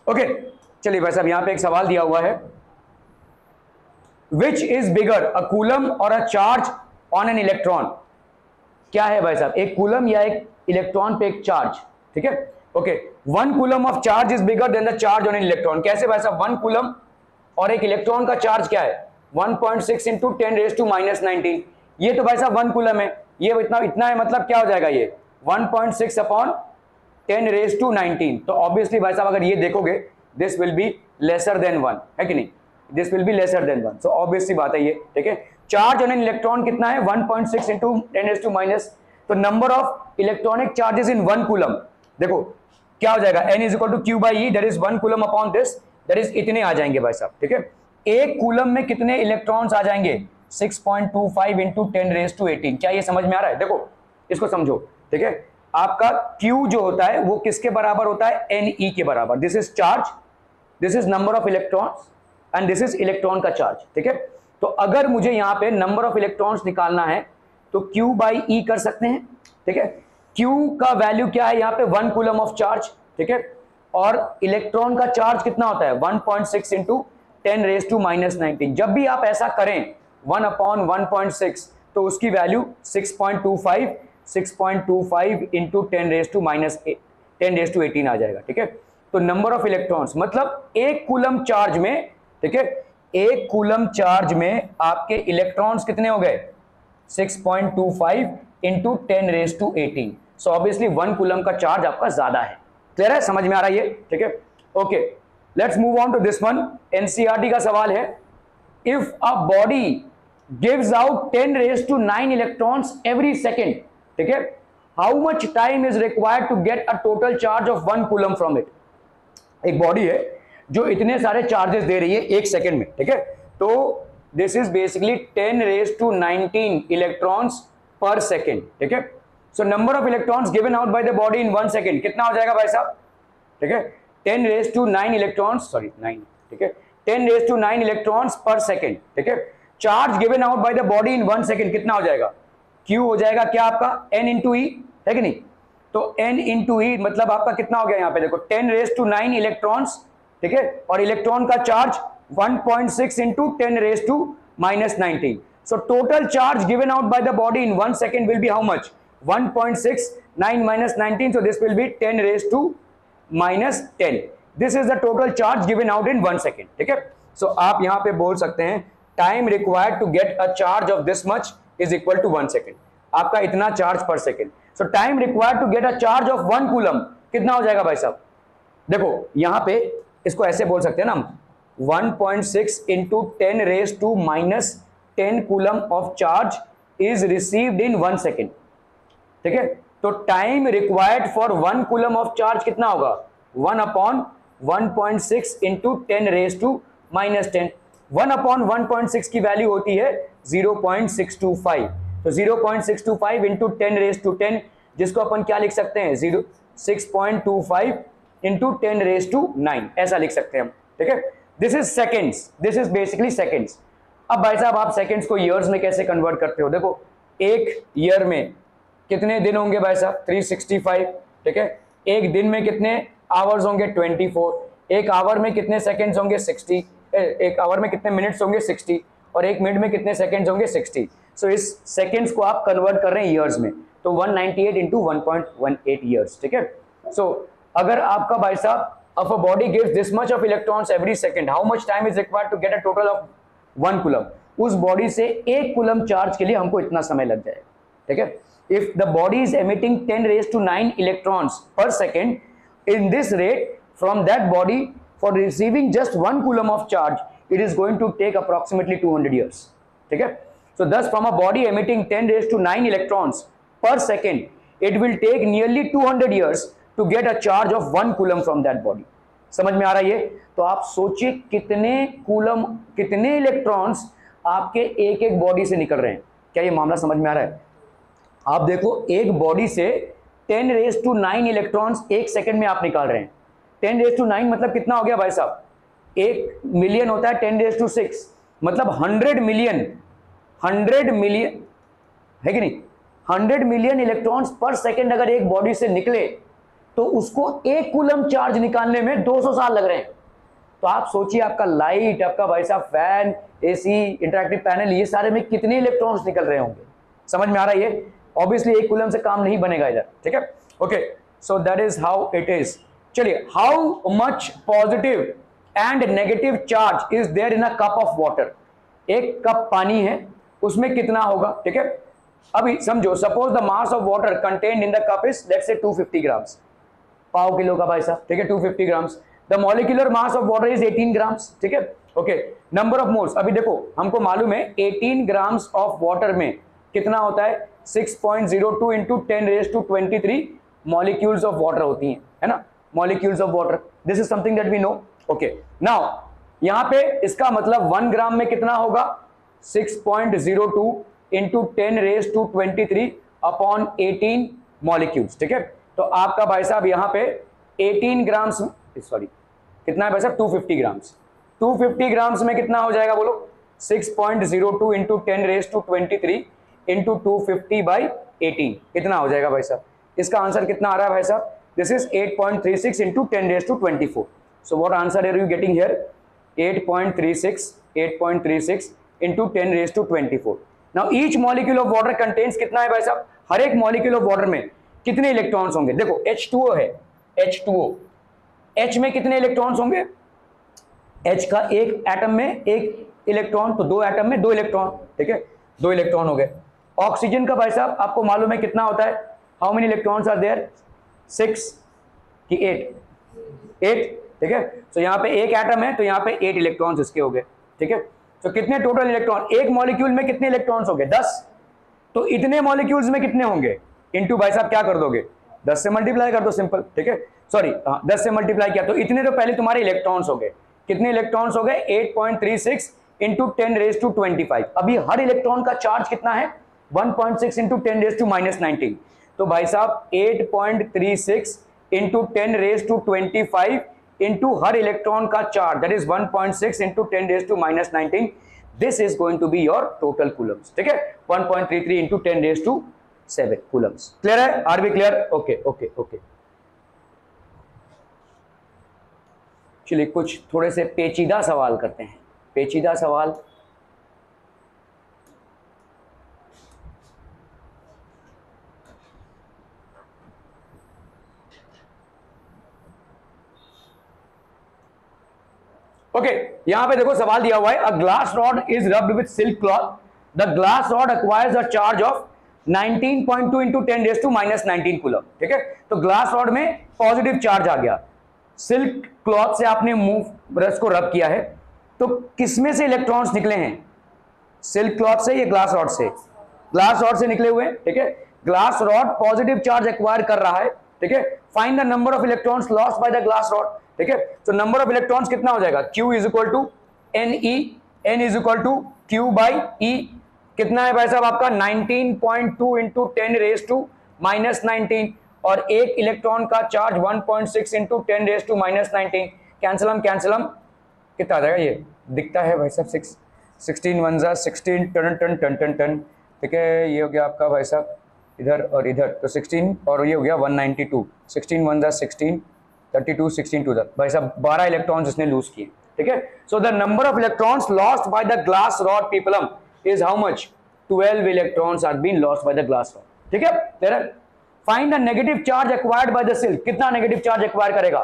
ओके, चलिए भाई साहब, यहां पे एक सवाल दिया हुआ है। Which is bigger, a coulomb और a charge on an electron. क्या है भाई साहब? एक कूलम या एक इलेक्ट्रॉन पे एक चार्ज। ठीक है, okay. One coulomb of charge is bigger than the charge on an electron. कैसे भाई साहब? वन कूलम और एक इलेक्ट्रॉन का चार्ज क्या है? One point six into ten raise to minus nineteen. ये तो भाई साहब वन कूलम है, ये इतना इतना है, मतलब क्या हो जाएगा ये one point six upon ten raise to nineteen. तो ऑब्वियसली भाई साहब अगर ये देखोगे this will be lesser than one, है कि नहीं, this will be lesser than one. So obviously बात है ये, ठीक है। चार्ज ऑन एन इलेक्ट्रॉन कितना है one point six into ten raise to minus, तो number of electronic charges in one coulomb देखो क्या हो जाएगा n is equal to Q by E, that is one coulomb upon this, that is इतने आ जाएंगे भाई साहब, ठीक है। एक कूलम में कितने इलेक्ट्रॉन्स आ जाएंगे six point two five into ten raise to eighteen. क्या ये समझ में आ रहा है? देखो इसको समझो, ठीक है। आपका Q जो होता है वो किसके बराबर होता है N E के बराबर। This is charge, this is number of electrons and this is electron का चार्ज, ठीक है। तो अगर मुझे यहाँ पे नंबर ऑफ इलेक्ट्रॉन्स निकालना है तो Q बाई E कर सकते हैं, ठीक है। Q का वैल्यू क्या है यहाँ पे वन कूलम ऑफ चार्ज, ठीक है। और इलेक्ट्रॉन का चार्ज कितना होता है one point six into ten raise to minus nineteen. जब भी आप ऐसा करें one upon one point six तो उसकी value six point two five six point two five into ten raise to minus ten raise to eighteen आ जाएगा, ठीक है। तो नंबर ऑफ इलेक्ट्रॉन्स मतलब एक कूलम चार्ज में, ठीक है, एक कूलम चार्ज में आपके इलेक्ट्रॉन्स कितने हो गए six point two five into ten raise to eighteen. So obviously one coulomb का चार्ज आपका ज्यादा है। क्लियर है, समझ में आ रहा है ये, ठीक है। Okay, let's move on to this one. NCERT का सवाल है, if a body gives out ten raise to nine electrons every second, ठीक है, how much time is required to get a total charge of one coulomb from it. एक body है जो इतने सारे चार्जेस दे रही है एक सेकेंड में, ठीक है। तो this is basically ten raise to nineteen electrons per second, ठीक है। So number of electrons given out by the body in one second कितना हो जाएगा भाई साहब, ठीक है, ten raise to nine electrons, sorry nine, ठीक है, ten raise to nine electrons per second, ठीक है। Charge given out by the body in one second कितना हो जाएगा, Q हो जाएगा क्या आपका एन इंटू ई, है कि नहीं। तो एन इंटू ई मतलब आपका कितना हो गया यहाँ पे देखो ten raise to nine electrons, ठीक है, और इलेक्ट्रॉन का charge one point six into ten raise to minus nineteen. So total charge given out by the body in one second will be how much one point six nine minus nineteen, so this will be ten raise to minus ten. This is the total charge given out in one second, ठीक है। So आप यहाँ पे बोल सकते हैं time required to get a charge of this much is equal to one second, आपका इतना charge per second. So time required to get a charge of one coulomb कितना हो जाएगा भाई साहब, देखो यहाँ पे इसको ऐसे बोल सकते हैं ना हम one point six into ten raise to minus ten coulomb of charge is received in one second, ठीक है। तो time required for one coulomb of charge कितना होगा one upon one point six into ten raise to minus ten. One upon one point six की value होती है zero point six two five, तो zero point six two five into ten raise to ten, जिसको अपन क्या लिख सकते हैं zero six point two five into ten raise to nine, ऐसा लिख सकते हैं हम, ठीक है। This is seconds, this is basically seconds. अब भाई साहब आप सेकेंड्स को ईयर्स में कैसे कन्वर्ट करते हो, देखो एक ईयर में कितने दिन होंगे भाई साहब थ्री सिक्सटी फाइव, ठीक है। एक दिन में कितने आवर्स होंगे ट्वेंटी फोर, एक आवर में कितने सेकंड्स होंगे सिक्सटी, एक आवर में कितने मिनट्स होंगे सिक्सटी, और एक मिनट में कितने सेकंड्स होंगे सिक्सटी। सो so, इस सेकंड्स को आप कन्वर्ट कर रहे हैं ईयर्स में, तो one ninety eight into one point one eight years, ठीक है। सो अगर आपका भाई साहब if a body gives this much of electrons every second, how much time is required to get a total of one coulomb. उस body से एक coulomb charge के लिए हमको इतना समय लग जाएगा, ठीक है। If the body is emitting ten raised to nine electrons per second, in this rate from that body for receiving just one coulomb of charge, it is going to take approximately two hundred years. Okay? So thus, from a body emitting ten raised to nine electrons per second, it will take nearly two hundred years to get a charge of one coulomb from that body. समझ में आ रहा है ये? तो आप सोचिए कितने coulomb, कितने electrons आपके एक-एक body से निकल रहे हैं। क्या ये मामला समझ में आ रहा है? आप देखो एक बॉडी से ten raise to nine electrons एक सेकंड में आप निकाल रहे हैं। टेन रेज टू नाइन मतलब कितना हो गया भाई साहब, एक मिलियन होता है टेन रेज टू सिक्स, मतलब हंड्रेड मिलियन, हंड्रेड मिलियन है कि नहीं, hundred million electrons per second अगर एक बॉडी से निकले तो उसको एक कूलम चार्ज निकालने में दो सौ साल लग रहे हैं। तो आप सोचिए आपका लाइट, आपका भाई साहब fan, A C, interactive panel, ये सारे में कितने इलेक्ट्रॉन्स निकल रहे होंगे। समझ में आ रहा है ये? ऑब्वियसली एक कूलम से काम नहीं बनेगा इधर, ठीक है। Okay, so that is how it is. चलिए, how much positive and negative charge is there in a cup of water. एक कप पानी है उसमें कितना होगा। ठीक है, अभी समझो, suppose the mass of water contained in the cup is let's say two fifty grams, पाव किलो का भाई साहब। ठीक है, two fifty grams. The molecular mass of water is eighteen grams. ठीक है, ओके। नंबर ऑफ मोल्स, अभी देखो हमको मालूम है एटीन ग्राम्स ऑफ वाटर में कितना होता है, six point zero two into ten raised to twenty three molecules of water होती हैं, है ना, molecules of water. This is something that we know. Okay. Now यहाँ पे इसका मतलब वन ग्राम में कितना होगा, six point zero two into ten raised to twenty three upon eighteen molecules. ठीक है, तो आपका भाई साहब यहाँ पे एटीन ग्राम्स, सॉरी कितना है भाई साहब, two fifty grams. Two fifty grams में कितना हो जाएगा बोलो, six point zero two into ten raised to twenty three into two fifty by eighteen कितना हो जाएगा भाई साहब। इसका आंसर कितना आ रहा है भाई साहब, this is eight point three six into ten raised to twenty four. So what answer are you getting here, eight point three six into ten raised to twenty four. Now each molecule of water contains कितना है भाई साहब, हर एक molecule of water में कितने electrons होंगे। देखो H two O है, एच टू ओ, H में कितने इलेक्ट्रॉन्स होंगे, H का एक एटम में एक इलेक्ट्रॉन, तो दो एटम में दो इलेक्ट्रॉन। ठीक है, दो इलेक्ट्रॉन हो गए। ऑक्सीजन का भाई साहब आपको मालूम है कितना होता है, how many electrons are there, six कि एट, एट। ठीक है, तो यहाँ पे एक एटम है तो यहाँ पे एट इलेक्ट्रॉन्स इसके हो गए। ठीक है, तो कितने टोटल इलेक्ट्रॉन, एक मॉलिक्यूल में कितने इलेक्ट्रॉन्स हो गए, दस। तो इतने मॉलिक्यूल्स में कितने होंगे, इनटू भाई साहब क्या कर दोगे, दस से मल्टीप्लाई कर दो सिंपल। ठीक है, सॉरी दस से मल्टीप्लाई किया तो इतने तो पहले तुम्हारे इलेक्ट्रॉन्स हो गए, कितने इलेक्ट्रॉन्स हो गए, eight point three six into ten raise to twenty five. अभी हर इलेक्ट्रॉन का चार्ज कितना है, one point six into ten raised to minus nineteen. तो भाई साहब eight point three six into ten raised to twenty five into हर electron का charge, that is one point six into ten raised to minus nineteen. This is going to be your total coulombs. ठीक है, one point thirty three into ten raised to seven coulombs. Clear है? Are we clear? Okay, okay, okay. चलिए कुछ थोड़े से पेचीदा सवाल करते हैं। पेचीदा सवाल, ओके okay, यहाँ पे देखो सवाल दिया हुआ है, a glass rod is rubbed with silk cloth, the glass rod acquires a charge of nineteen point two into ten raised to minus nineteen coulomb. ठीक है, तो ग्लास रॉड में पॉजिटिव चार्ज आ गया, सिल्क क्लॉथ से आपने move brush को रब किया है, तो किसमें से इलेक्ट्रॉन्स निकले हैं, सिल्क क्लॉथ से या ग्लास रॉड से, ग्लास रॉड से निकले हुए हैं। ठीक है, glass rod positive charge acquire कर रहा है। ठीक है, find the number of electrons lost by the glass rod. ठीक है, तो नंबर ऑफ इलेक्ट्रॉन्स कितना हो जाएगा, Q is equal to N E, N is equal to Q by E. कितना है भाई साहब आपका, nineteen point two into ten raised to minus nineteen, और एक इलेक्ट्रॉन का charge one point six into ten raised to minus nineteen. कैंसलम कैंसलम कितना आ जाएगा, ये दिखता है भाई साहब सिक्स, सिक्सटीन वन ज़ा सिक्सटीन, टन टन टन टन टन। ठीक है, ये हो गया आपका भाई साहब इधर और इधर, तो सिक्सटीन और ये हो गया one ninety two, sixteen one ज़ा sixteen, thirty two, sixteen two ज़ा, भाई साहब ट्वेल्व इलेक्ट्रॉन्स इसने लूज किए। ठीक है, so the number of electrons lost by the glass rod पीपलम is how much, twelve electrons are been lost by the glass rod. ठीक है, there find the negative charge acquired by the silk, कितना negative charge acquire करेगा,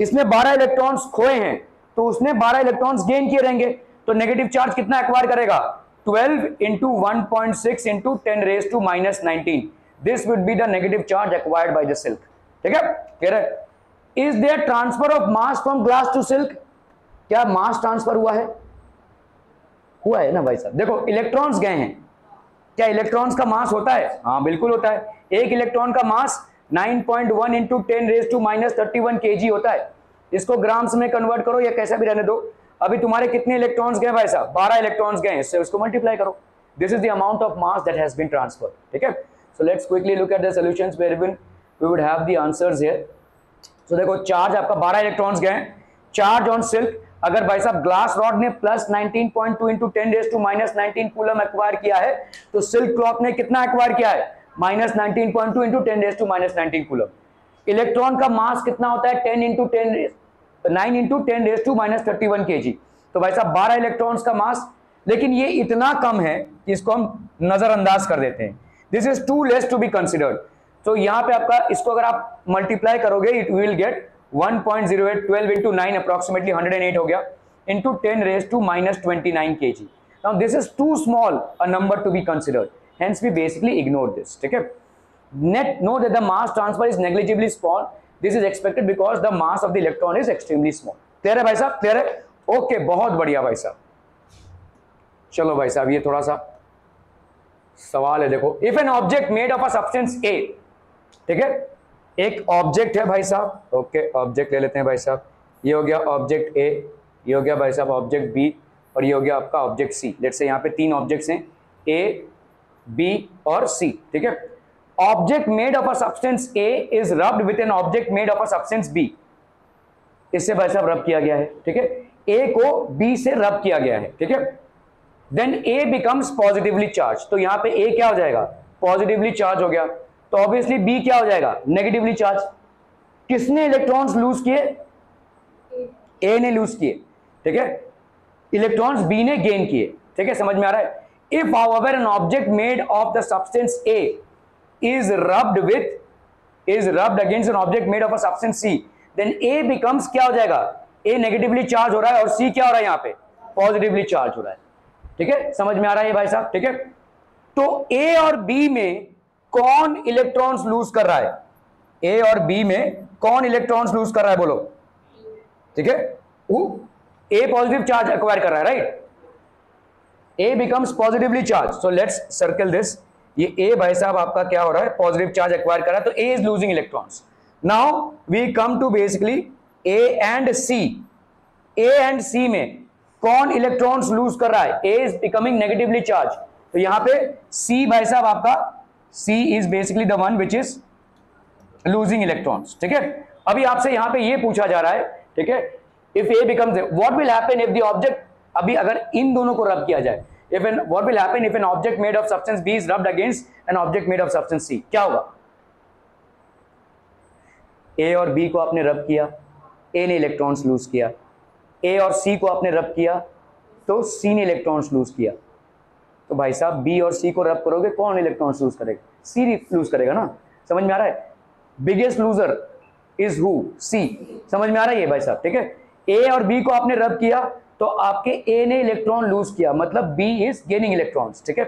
इसमें twelve electrons खोए हैं तो उसने twelve electrons gain किए रहेंगे, तो नेगेटिव चार्ज कितना एक्वायर करेगा, twelve into one point six into ten raised to minus nineteen. This would be the negative charge acquired by the silk. ठीक है, क्लियर है। Is there transfer of mass from glass to silk, क्या mass transfer हुआ है, हुआ है ना भाई साहब। देखो इलेक्ट्रॉन्स गए हैं, क्या इलेक्ट्रॉन्स का मास होता है, हाँ बिल्कुल होता है, एक इलेक्ट्रॉन का mass nine point one into ten raised to minus thirty one KG होता है। इसको ग्राम्स में कन्वर्ट करो या कैसा भी रहने दो। अभी तुम्हारे कितने इलेक्ट्रॉन्स गए भाई साहब, ट्वेल्व इलेक्ट्रॉन्स गए, इससे उसको मल्टीप्लाई करो, this is the amount of mass that has been transferred. ठीक है, so let's quickly look at the solutions where we would have the answers here. सो देखो चार्ज आपका ट्वेल्व इलेक्ट्रॉन्स गए, चार्ज ऑन सिल्क, अगर भाई साहब ग्लास रॉड ने plus nineteen point two into ten raised to minus nineteen coulomb acquire किया है, तो सिल्क क्लॉथ ने कितना एक्वायर किया है, minus nineteen point two into ten raised to minus nineteen coulomb. Electron का मास कितना होता है, ten into ten nine into ten raised to minus thirty one KG, तो भाई साहब ट्वेल्व इलेक्ट्रॉन्स का मास, लेकिन ये इतना कम है कि इसको हम नजरअंदाज कर देते हैं, this is too less to be considered. तो यहाँ पे आपका इसको अगर आप मल्टीप्लाई करोगे it will get one point zero eight, twelve into nine approximately hundred and eight हो गया, into ten raised to minus twenty nine KG. Now this is too small a number to be considered. Hence we basically ignored this. Okay? Net, note that the mass transfer is negligibly small. This is expected because the mass of the electron is extremely small. Clear है भाई साहब? Clear है? Okay, बहुत बढ़िया भाई साहब. चलो भाई साहब ये थोड़ा सा सवाल है देखो. If an object made of a substance A, ठीक है? एक ऑब्जेक्ट है भाई साहब. ओके ऑब्जेक्ट ले लेते हैं भाई साहब. ये हो गया ऑब्जेक्ट ए, ये हो गया भाई साहब ऑब्जेक्ट बी और ये हो गया आपका ऑब्जेक्ट सी. लेट्स से यहाँ पे तीन ऑब्जेक्ट्स हैं ए बी और सी. ठीक है. Object made of a substance A is rubbed with an object made of a substance B. इससे भाई साहब रब किया गया है. ठीक है. ए को बी से रब किया गया है. ठीक है. Then A becomes positively charge. तो यहाँ पे ए क्या हो जाएगा? पॉजिटिवली चार्ज हो गया. तो ऑब्वियसली बी क्या हो जाएगा? Negatively charge. किसने इलेक्ट्रॉन्स लूज किए? ए ने लूज किए. ठीक है. इलेक्ट्रॉन्स बी ने गेन किए. ठीक है. समझ में आ रहा है? If however an object made of the substance A is rubbed with is rubbed against an object made of a substance C then A becomes क्या हो जाएगा? ए नेगेटिवली चार्ज हो रहा है और सी क्या हो रहा है यहाँ पे? पॉजिटिवली चार्ज हो रहा है. ठीक है. समझ में आ रहा है भाई साहब? ठीक है. तो ए और बी में कौन इलेक्ट्रॉन्स लूज कर रहा है? ए और बी में कौन इलेक्ट्रॉन्स लूज कर रहा है? बोलो. ठीक है. ए पॉजिटिव चार्ज एक्वायर कर रहा है. Right. A becomes positively charge. So let's circle this. ये ए भाई साहब आपका क्या हो रहा है? पॉजिटिव चार्ज एक्वायर कर रहा है. तो A is losing electrons. Now we come to basically A and C. A and C में कौन इलेक्ट्रॉन्स लूज कर रहा है? A is becoming negatively charge. तो यहां पे सी भाई साहब आपका C is basically the one which is losing electrons. ठीक है. अभी आपसे यहाँ पे ये पूछा जा रहा है. ठीक है. If A becomes what will happen if the object, अभी अगर इन दोनों को रब किया जाए, if an what will happen if an object made of substance B is rubbed against an object made of substance C, क्या होगा? A और B को आपने रब किया, A ने इलेक्ट्रॉन्स लूज किया. A और C को आपने रब किया, तो C ने इलेक्ट्रॉन्स लूज किया. तो भाई साहब बी और सी को रब करोगे, कौन इलेक्ट्रॉन्स लूज करेगा? सी लूज करेगा ना. समझ में आ रहा है? Biggest loser is who? C. समझ में आ रहा है ये भाई साहब? ठीक है. ए और बी को आपने रब किया तो आपके ए ने इलेक्ट्रॉन लूज किया, मतलब बी इज गेनिंग इलेक्ट्रॉन्स. ठीक है.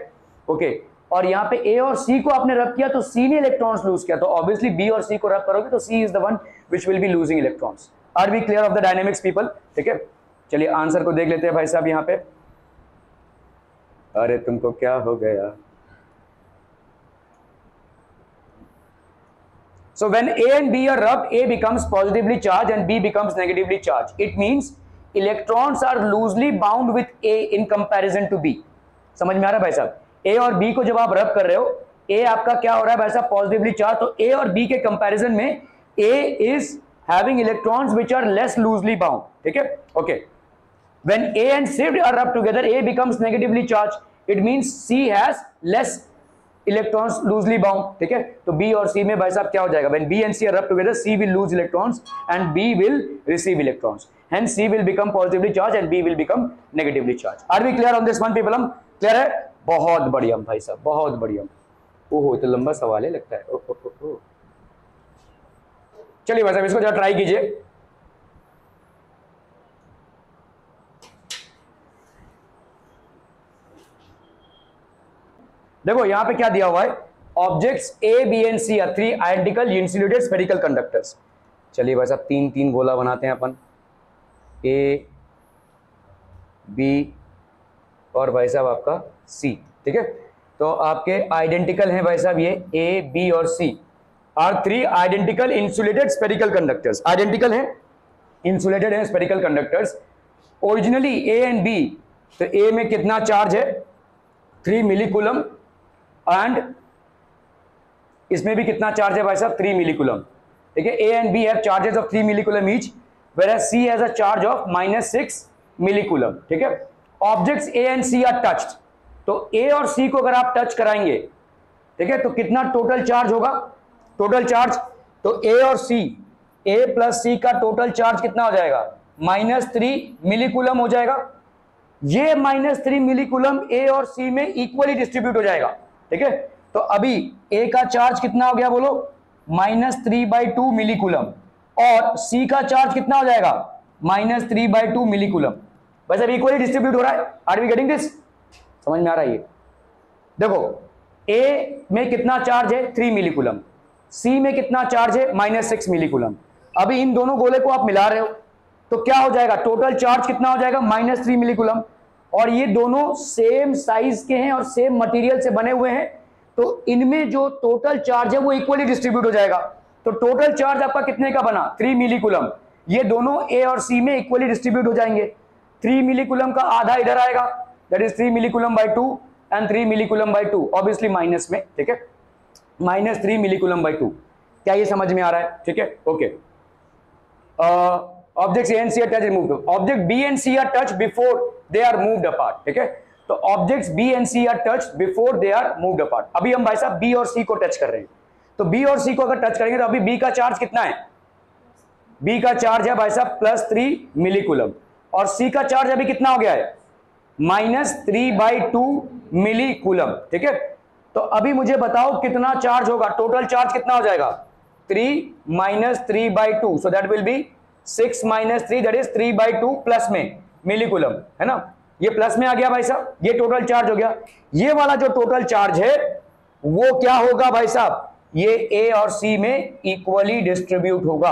ओके. और यहाँ पे ए और सी को आपने रब किया तो सी ने इलेक्ट्रॉन्स लूज किया, तो ऑब्वियसली बी और सी को रब करोगे तो C is the one which will be losing electrons. Are we clear of the dynamics people? ठीक है. चलिए आंसर को देख लेते हैं भाई साहब. यहाँ पे अरे तुमको क्या हो गया? So when A and B are rubbed, A becomes positively charged and B becomes negatively charged. It means electrons are loosely bound with A in comparison to B. समझ में आ रहा है भाई साहब? A और B को जब आप रब कर रहे हो, A आपका क्या हो रहा है भाई साहब? Positively charge. तो A और B के कंपैरिजन में A is having electrons which are less loosely bound. ठीक है. Okay. When A and C are rubbed together, A becomes negatively charged. It means C has less electrons loosely bound. ठीक है. तो B और C में भाई साहब क्या हो जाएगा? When B and C are rubbed together, C will lose electrons and B will receive electrons. Hence C will become positively charged and B will become negatively charged. Are we clear on this one, people? हम clear है? बहुत बढ़िया भाई साहब, बहुत बढ़िया. ओहो तो लंबा सवाल है लगता है. चलिए भाई साहब इसको जरा ट्राई कीजिए. देखो यहाँ पे क्या दिया हुआ है? Objects A B and C are three identical insulated spherical conductors. चलिए भाई साहब तीन तीन गोला बनाते हैं अपन. ए बी और भाई साहब आपका सी. ठीक है. तो आपके आइडेंटिकल हैं भाई साहब ये ए बी और C are three identical insulated spherical conductors. Identical हैं, इंसुलेटेड हैं spherical conductors. Originally A and B, तो ए में कितना चार्ज है? Three milli coulomb. एंड इसमें भी कितना चार्ज है भाई साहब? Three milli coulomb. ठीक है. A and B have charges of three milli coulomb each, whereas C has a charge of minus six milli coulomb. ठीक है. Objects A and C are touched. तो A और C को अगर आप touch कराएंगे, ठीक है, तो कितना टोटल चार्ज होगा? टोटल चार्ज तो ए और सी, ए प्लस सी का टोटल चार्ज कितना हो जाएगा? माइनस थ्री मिली कूलम हो जाएगा. ये minus three milli coulomb A और सी में इक्वली डिस्ट्रीब्यूट हो जाएगा. ठीक है. तो अभी ए का चार्ज कितना हो गया? बोलो. Minus three by two milli coulomb. और सी का चार्ज कितना हो जाएगा? Minus three by two milli coulomb. वैसे इक्वली डिस्ट्रीब्यूट हो रहा है. Are we getting this? समझ में आ रहा है ये। देखो ए में कितना चार्ज है, थ्री मिली कूलम, सी में कितना चार्ज है, माइनस सिक्स मिली कूलम। अभी इन दोनों गोले को आप मिला रहे हो तो क्या हो जाएगा, टोटल चार्ज कितना हो जाएगा, माइनस थ्री मिली कूलम। और ये दोनों सेम साइज के हैं और सेम मटेरियल से बने हुए हैं, तो इनमें जो टोटल चार्ज है वो इक्वली डिस्ट्रीब्यूट हो जाएगा। तो टोटल चार्ज आपका कितने का बना, थ्री मिली कूलम। ये दोनों ए और सी में इक्वली डिस्ट्रीब्यूट हो जाएंगे। थ्री मिली कूलम का आधा इधर आएगा, that is three milli coulomb by two and three milli coulomb by two, obviously minus में, ठीक है, minus three milli coulomb by two. क्या ये समझ में आ रहा है? ठीक है, okay. Object A and C are touch removed, object B and C are touch before they are moved apart. ठीक है, तो objects B and C are touch before they are moved apart. अभी हम भाई साहब बी और C को touch कर रहे हैं, तो बी और सी को अगर टच करेंगे तो अभी बी का चार्ज कितना है, बी का चार्ज है भाई साहब प्लस थ्री मिली कूलम, और सी का चार्ज अभी कितना हो गया है, minus three by two milli coulomb. ठीक है, तो अभी मुझे बताओ कितना चार्ज होगा, टोटल चार्ज कितना हो जाएगा, three minus three by two, so that will be six minus three, that is three by two plus में मिली कूलम, है ना, ये प्लस में आ गया भाई साहब, ये टोटल चार्ज हो गया। ये वाला जो टोटल चार्ज है वो क्या होगा भाई साहब, ये ए और सी में इक्वली डिस्ट्रीब्यूट होगा,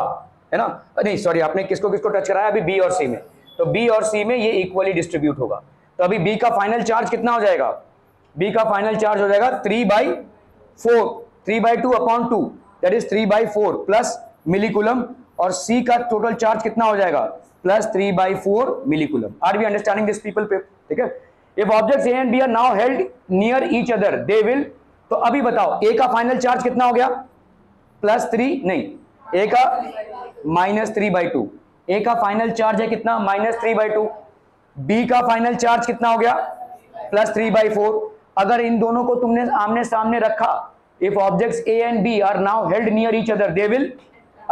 है ना, नहीं सॉरी आपने किसको किसको टच कराया, अभी बी और सी में, तो बी और सी में ये इक्वली डिस्ट्रीब्यूट होगा। तो अभी बी का फाइनल चार्ज कितना हो जाएगा, बी का फाइनल चार्ज हो जाएगा three by four, three by two upon two, that is three by four plus milli coulomb, और सी का टोटल चार्ज कितना हो जाएगा, plus three by four milli coulomb. Are we understanding this people पे? ठीक है, if objects A and B are now held near each other they will, तो अभी बताओ ए का फाइनल चार्ज कितना हो गया, प्लस थ्री, नहीं ए का minus three by two, A का फाइनल चार्ज है कितना, minus three by two, B का फाइनल चार्ज कितना हो गया, प्लस थ्री बाई फोर। अगर इन दोनों को तुमने आमने सामने रखा, if objects A and B are now held near each other they will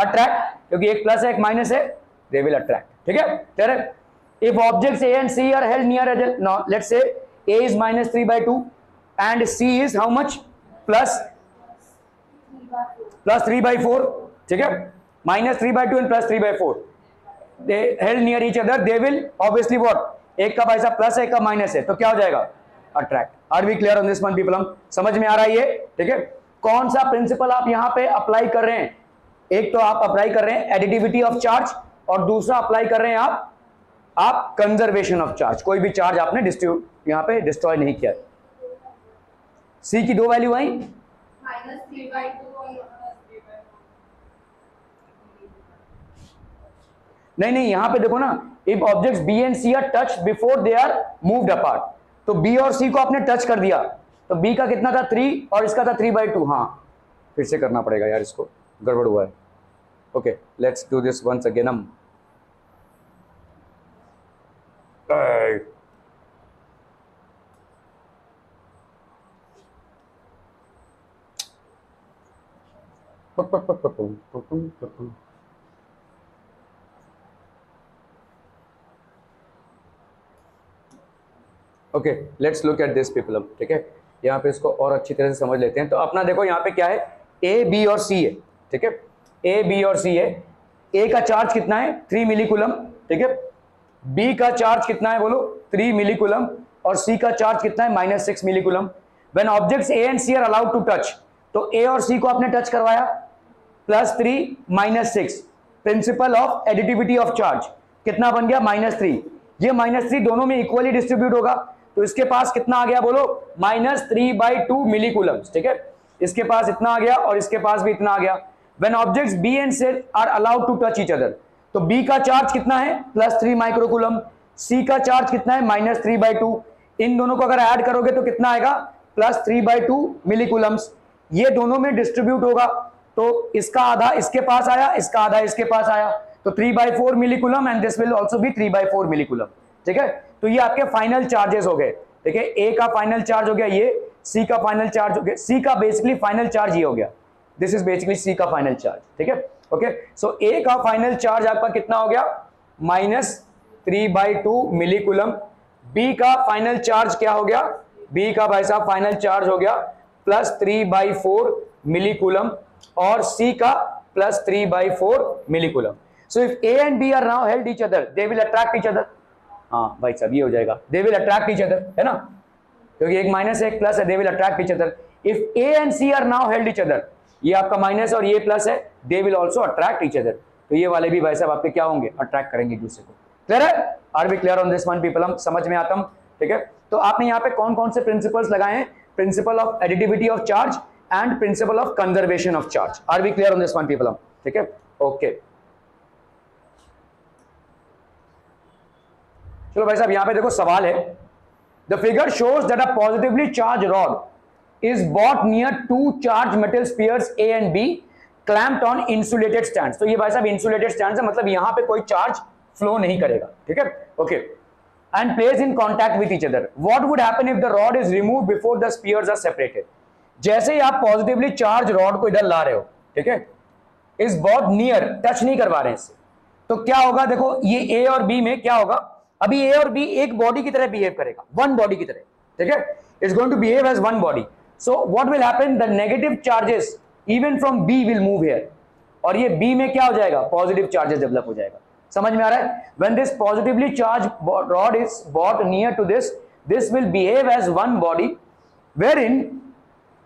attract, क्योंकि एक प्लस है एक माइनस है, दे विल अट्रैक्ट। ठीक है, तेरे if objects A and C are held near other, no let's say A is minus three by two and c is how much, plus plus three by four, ठीक है, minus three by two and plus three by four, they held near each other they will obviously what, एक का भाई साहब plus है एक का minus है, तो क्या हो जाएगा, attract. Are we clear on this one people? हम समझ में आ रहा है ये? ठीक है, कौन सा प्रिंसिपल आप यहाँ पे अप्लाई कर रहे हैं, एक तो आप अप्लाई कर रहे हैं एडिटिविटी ऑफ चार्ज, और दूसरा अप्लाई कर रहे हैं आप आप कंजर्वेशन ऑफ चार्ज। कोई भी चार्ज आपने डिस्ट्रीब्यूट यहाँ पे डिस्ट्रॉय नहीं किया। सी की दो वैल्यू आई, माइनस थ्री बाई टू, नहीं नहीं यहां पे देखो ना, if objects B and C are touch before they are moved apart, तो बी और सी को आपने टच कर दिया, तो बी का कितना था थ्री और इसका था थ्री बाई टू। हाँ फिर से करना पड़ेगा यार, इसको गड़बड़ हुआ है। Okay let's do this once again. हम okay let's look at this people. ठीक है, यहाँ पे इसको और अच्छी तरह से समझ लेते हैं। तो अपना देखो यहाँ पे क्या है, ए बी और सी है। ठीक है, ए बी और सी है। ए का चार्ज कितना है, थ्री मिली कूलम। ठीक है, बी का चार्ज कितना है बोलो, थ्री मिली कूलम, और सी का चार्ज कितना है, minus six milli coulomb. When objects A and C are allowed to touch, तो ए और सी को आपने टच करवाया, plus three minus six, principle of additivity of charge कितना बन गया, माइनस थ्री। ये माइनस थ्री दोनों में इक्वली डिस्ट्रीब्यूट होगा, तो इसके पास कितना आ गया बोलो, minus three by two milli coulombs. ठीक है, इसके पास इतना आ गया और इसके पास भी इतना आ गया। When objects B and C are allowed to touch each other, तो बी का चार्ज कितना है, plus three micro coulomb, C का चार्ज कितना है, माइनस थ्री बाई टू। इन दोनों को अगर ऐड करोगे तो कितना आएगा, plus three by two milli coulombs. ये दोनों में डिस्ट्रीब्यूट होगा, तो इसका आधा इसके पास आया, इसका आधा इसके पास आया, तो three by four milli coulomb and this will also be three by four milli coulomb. ठीक है, तो ये आपके फाइनल चार्जेस हो गए। ठीक है, ए का फाइनल चार्ज हो गया ये, सी का फाइनल चार्ज हो गया, सी का बेसिकली फाइनल चार्ज ये हो गया, दिस इज बेसिकली सी का फाइनल चार्ज। ठीक है, ओके, सो ए का फाइनल चार्ज आपका कितना हो गया, minus three by two milli coulomb. B का फाइनल चार्ज क्या हो गया, बी का भाई साहब फाइनल चार्ज हो गया plus three by four milli coulomb, और सी का plus three by four milli coulomb. So if A and B are now held each other they will attract each other. हाँ भाई साहब ये हो जाएगा, they will attract each other, है ना। क्योंकि एक माइनस है एक प्लस है, they will attract each other. If A and C are now held each other, ये आपका माइनस और ये प्लस है, they will also attract each other. तो ये वाले भी भाई साहब आपके क्या होंगे, अट्रैक्ट करेंगे एक दूसरे को। क्लियर है? Are we clear on this one people? हम समझ में आता हूँ। ठीक है, तो आपने यहाँ पे कौन कौन से प्रिंसिपल्स लगाए हैं? Principle of additivity of charge and principle of conservation of charge. Are we clear on this one people? हम ठीक है, ओके। चलो भाई साहब यहाँ पे देखो सवाल है, the figure shows that a positively charge rod is bot near to charge metal spheres A and B clamped on insulated stands. तो ये भाई साहब इंसुलेटेड स्टैंड्स है, मतलब यहाँ पे कोई चार्ज फ्लो नहीं करेगा। ठीक है, okay. And place in contact with each other, what would happen if the rod is removed before the spheres are separated. जैसे ही आप पॉजिटिवली चार्ज रॉड को इधर ला रहे हो, ठीक है, इज बहुत नियर, टच नहीं करवा रहे हैं इससे, तो क्या होगा? देखो ये ए और बी में क्या होगा, अभी ए और बी एक बॉडी की तरह बिहेव करेगा, वन बॉडी की तरह। ठीक है, it's going to behave as one body. So what will happen, the negative charges even from B will move here, और ये बी में क्या हो जाएगा, पॉजिटिव चार्जेस डेवलप हो जाएगा। समझ में आ रहा है? When this positively charged rod is brought near to this, this will behave as one body, wherein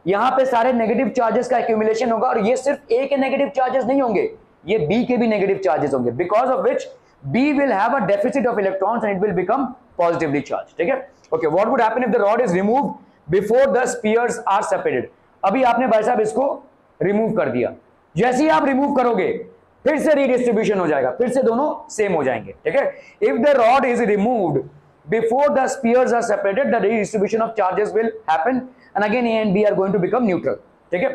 यहाँ पे सारे negative charges का accumulation होगा, और ये सिर्फ A के negative charges नहीं होंगे, ये B के भी negative charges होंगे, because of which B will have a deficit of electrons and it will become positively charged. ठीक है? Okay, what would happen if the rod is removed before the spheres are separated? अभी आपने भाई साहब इसको remove कर दिया, जैसे ही आप remove करोगे फिर से रीडिस्ट्रीब्यूशन हो जाएगा, फिर से दोनों सेम हो जाएंगे। ठीक है, if the rod is removed before the spheres are separated, the redistribution of charges will happen and again A and B are going to become neutral. ठीक है,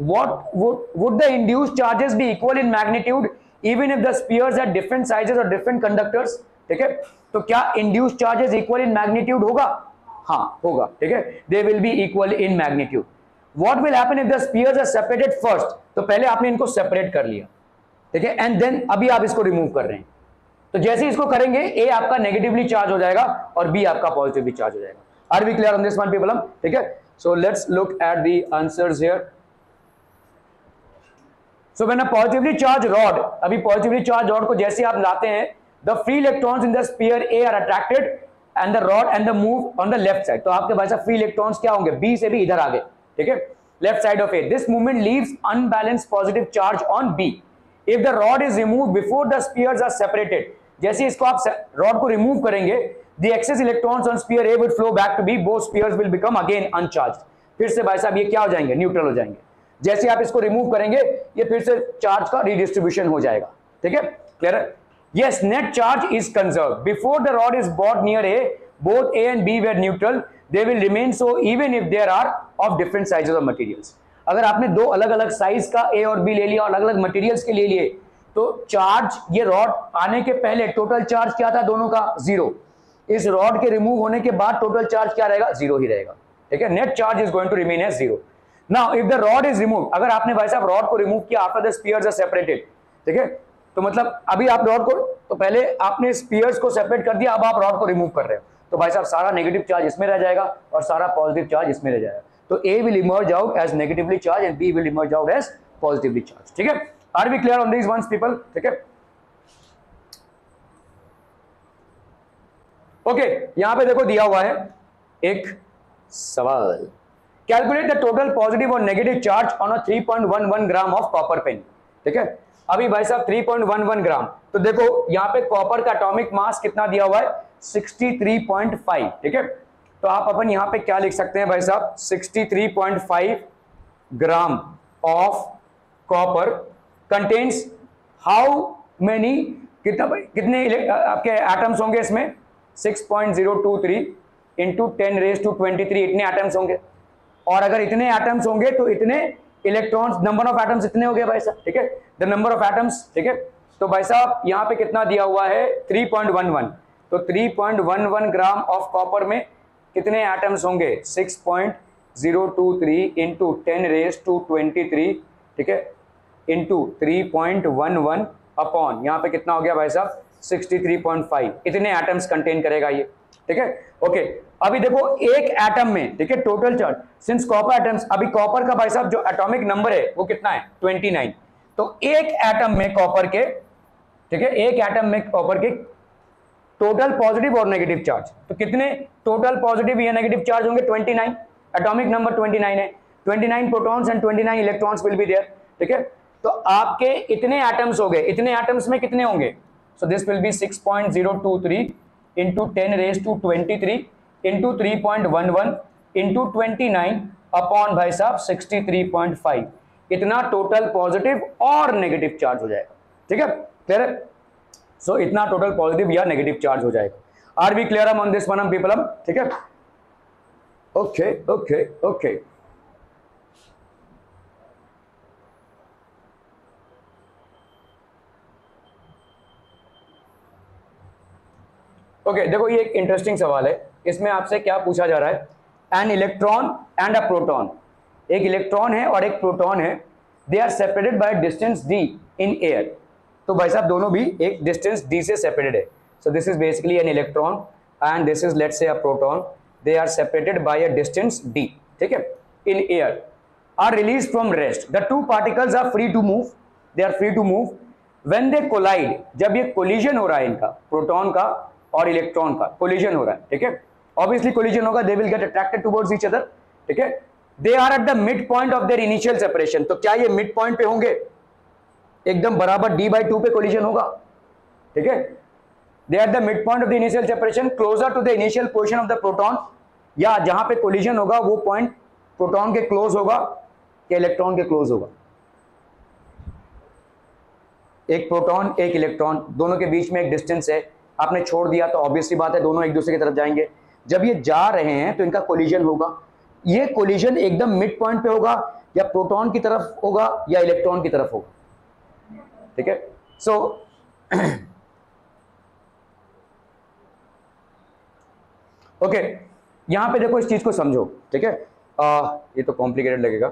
what would the induced charges be equal in magnitude even if the spheres are different sizes और different conductors. ठीक है, तो क्या induced charges equal in magnitude होगा? हाँ होगा। ठीक है, they will be equal in magnitude. What will happen if the spheres are separated first, तो पहले आपने इनको सेपरेट कर लिया, ठीक है, एंड देन अभी आप इसको रिमूव कर रहे हैं, तो जैसे इसको करेंगे ए आपका नेगेटिवली चार्ज हो जाएगा और बी आपका पॉजिटिवली चार्ज हो जाएगा। Are we clear on this one people? ठीक है, so let's look at the answers here. So when a positively charge rod, अभी पॉजिटिवली चार्ज रॉड को जैसे आप लाते हैं, the free electrons in the sphere A are attracted and the rod and the move on the left side. तो आपके पास free electrons क्या होंगे, बी से भी इधर आ गए। ठीक है, left side of A. This movement leaves unbalanced positive charge on B. If the rod is removed before the spheres are separated, जैसे इसको आप रॉड को रिमूव करेंगे, the excess electrons on sphere A would flow back to B. Both spheres will become again uncharged. फिर से भाई साहब ये क्या हो जाएंगे, न्यूट्रल हो जाएंगे। जैसे आप इसको रिमूव करेंगे ये फिर से चार्ज का रिडिस्ट्रीब्यूशन हो जाएगा। ठीक है, क्लियर है? Yes, net charge is conserved. Before the rod is brought near A, both A and B were neutral. They will remain so even if there are of different sizes of materials. अगर आपने दो अलग अलग size का ए और B ले लिया और अलग अलग मटेरियल्स के ले लिए, तो चार्ज ये रॉड आने के पहले टोटल चार्ज क्या था दोनों का, जीरो। इस रॉड के रिमूव होने के बाद टोटल चार्ज क्या रहेगा, जीरो ही रहेगा। ठीक है, net charge is going to remain as zero. Now if the rod is remove, अगर आपने भाई साहब रॉड को रिमूव किया after the spheres are separated, ठीक है, तो मतलब अभी आप रॉड को, तो पहले आपने स्फीयर्स को सेपरेट कर दिया, अब आप रॉड को रिमूव कर रहे हो, तो भाई साहब सारा नेगेटिव चार्ज इसमें रह जाएगा और सारा पॉजिटिव चार्ज इसमें रह जाएगा। तो A will emerge out as negatively charged and B will emerge out as positively charged. ठीक है? Are we clear on these ones, people? ठीक है? Okay, यहाँ पे देखो दिया हुआ है एक सवाल। Calculate the total positive or negative charge on a three point one one gram of copper pen. ठीक है? अभी भाई साहब three point one one ग्राम, तो देखो यहाँ पे कॉपर का एटॉमिक मास कितना दिया हुआ है, sixty three point five. ठीक है, तो आप अपन यहाँ पे क्या लिख सकते हैं भाई साहब, sixty three point five gram of copper contains how many, कितना कितने आपके एटम्स होंगे इसमें, six point zero two three into ten raise to twenty three इतने एटम्स होंगे, और अगर इतने एटम्स होंगे तो इतने इलेक्ट्रॉन्स, नंबर ऑफ एटम्स इतने हो गए भाई साहब। ठीक है, द नंबर ऑफ एटम्स। ठीक है, तो भाई साहब यहाँ पे कितना दिया हुआ है, three point one one, तो three point one one gram of copper में कितने एटम्स होंगे, six point zero two three into ten raise to twenty three, ठीक है, into three point one one upon यहाँ पे कितना हो गया भाई साहब, sixty three point five, इतने एटम्स कंटेन करेगा ये। ठीक है, ओके। अभी देखो एक एटम में, ठीक है, total charge since copper atoms, अभी कॉपर का भाई साहब जो एटॉमिक नंबर है वो कितना है, twenty nine, तो एक एटम में कॉपर के, ठीक है, एक एटम में कॉपर के टोटल पॉजिटिव और नेगेटिव चार्ज। तो कितने टोटल पॉजिटिव या नेगेटिव चार्ज होंगे? उनतीस। एटॉमिक नंबर उनतीस है। उनतीस प्रोटॉन्स एंड उनतीस इलेक्ट्रॉन्स विल बी देयर। ठीक है, तो आपके इतने एटम्स हो गए, इतने एटम्स में कितने होंगे? So this will be six point zero two three into ten raised to twenty three into three point one one into twenty nine upon भाई साहब सिक्सटी थ्री पॉइंट फाइव। इतना टोटल पॉजिटिव और negative charge हो जाएगा। ठीक है, clear है? So इतना टोटल पॉजिटिव या नेगेटिव चार्ज हो जाएगा। Are we clear on this one people? ठीक है, okay okay okay. Okay okay, देखो ये एक इंटरेस्टिंग सवाल है। इसमें आपसे क्या पूछा जा रहा है? An electron and a proton. एक इलेक्ट्रॉन है और एक प्रोटॉन है, they are separated by distance D in air. तो भाई साहब दोनों भी एक डिस्टेंस डी से सेपरेटेड है। So this is basically an electron and this is let's say a proton, they are separated by a distance D. ठीक है, in air are release from rest. The two particles are free to move, they are free to move when they collide. जब ये collision हो रहा है इनका, proton का और इलेक्ट्रॉन का कोलिजन हो रहा है, ठीक है, ऑब्वियसली कोलिजन होगा, they will get attracted towards each other. ठीक है, they are at the mid point of their initial separation. तो क्या ये मिड पॉइंट पे होंगे? एकदम बराबर डी बाई टू पे कोलिजन होगा। ठीक है, they are the mid point of the initial separation, closer to the initial position of the proton, या जहां पे कोलिजन होगा वो पॉइंट प्रोटॉन के क्लोज होगा या इलेक्ट्रॉन के क्लोज होगा? एक प्रोटॉन एक इलेक्ट्रॉन, दोनों के बीच में एक डिस्टेंस है, आपने छोड़ दिया तो ऑब्वियसली बात है दोनों एक दूसरे की तरफ जाएंगे। जब ये जा रहे हैं तो इनका कोलिजन होगा। ये कोलिजन एकदम मिड पॉइंट पे होगा, या प्रोटॉन की तरफ होगा या इलेक्ट्रॉन की तरफ होगा। ठीक है, सो ओके, यहां पे देखो इस चीज को समझो। ठीक है, ये तो कॉम्प्लिकेटेड लगेगा।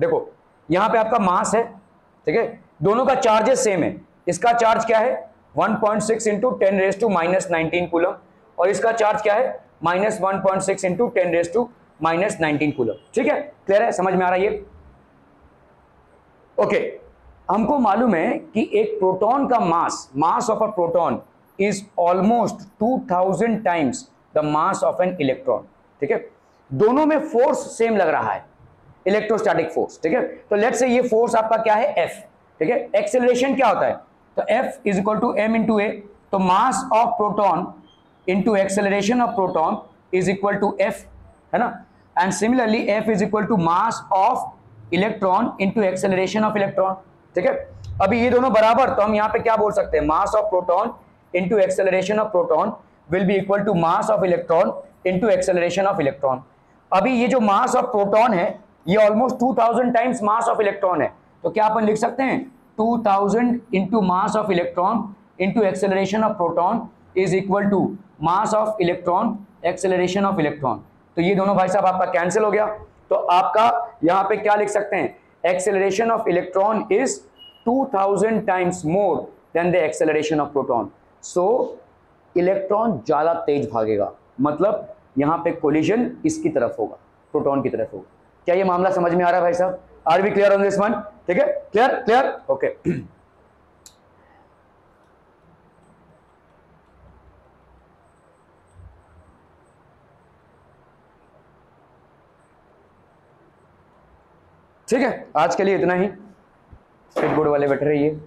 देखो यहां पे आपका मास है, ठीक है, दोनों का चार्जेस सेम है। इसका चार्ज क्या है? One point six into ten raise to minus nineteen coulomb, और इसका चार्ज क्या है? Minus one point six into ten raise to minus nineteen coulomb. ठीक है, क्लियर है? समझ में आ रहा है ये? ओके, हमको मालूम है कि एक प्रोटॉन का mass, mass of a proton is almost two thousand times the mass of an electron. ठीक है, दोनों में फोर्स सेम लग रहा है, इलेक्ट्रोस्टैटिक फोर्स। ठीक है, तो लेट्स से ये फोर्स आपका क्या है? एफ। ठीक है, एक्सेलरेशन क्या होता है? तो F is equal to M into A. तो mass of proton into acceleration of proton is equal to F, है ना। And similarly F is equal to mass of electron into acceleration of electron. ठीक है, अभी ये दोनों बराबर, तो हम यहाँ पे क्या बोल सकते हैं? Mass of proton into acceleration of proton will be equal to mass of electron into acceleration of electron. अभी ये जो मास ऑफ प्रोटॉन है ये almost two thousand times mass of electron है, तो क्या अपन लिख सकते हैं? Two thousand into mass of electron into acceleration of proton is equal to mass of electron acceleration of electron। तो ये दोनों भाई साहब आपका कैंसिल हो गया, तो आपका यहाँ पे क्या लिख सकते हैं? acceleration of electron is two thousand times more than the acceleration of proton। so electron ज़्यादा तेज भागेगा, मतलब यहाँ पे collision इसकी तरफ होगा, proton की तरफ होगा। क्या ये मामला समझ में आ रहा है भाई साहब? Are we clear on this one? ठीक है, क्लियर क्लियर ओके। ठीक है, आज के लिए इतना ही। स्टेट बोर्ड वाले बैठ रहिए।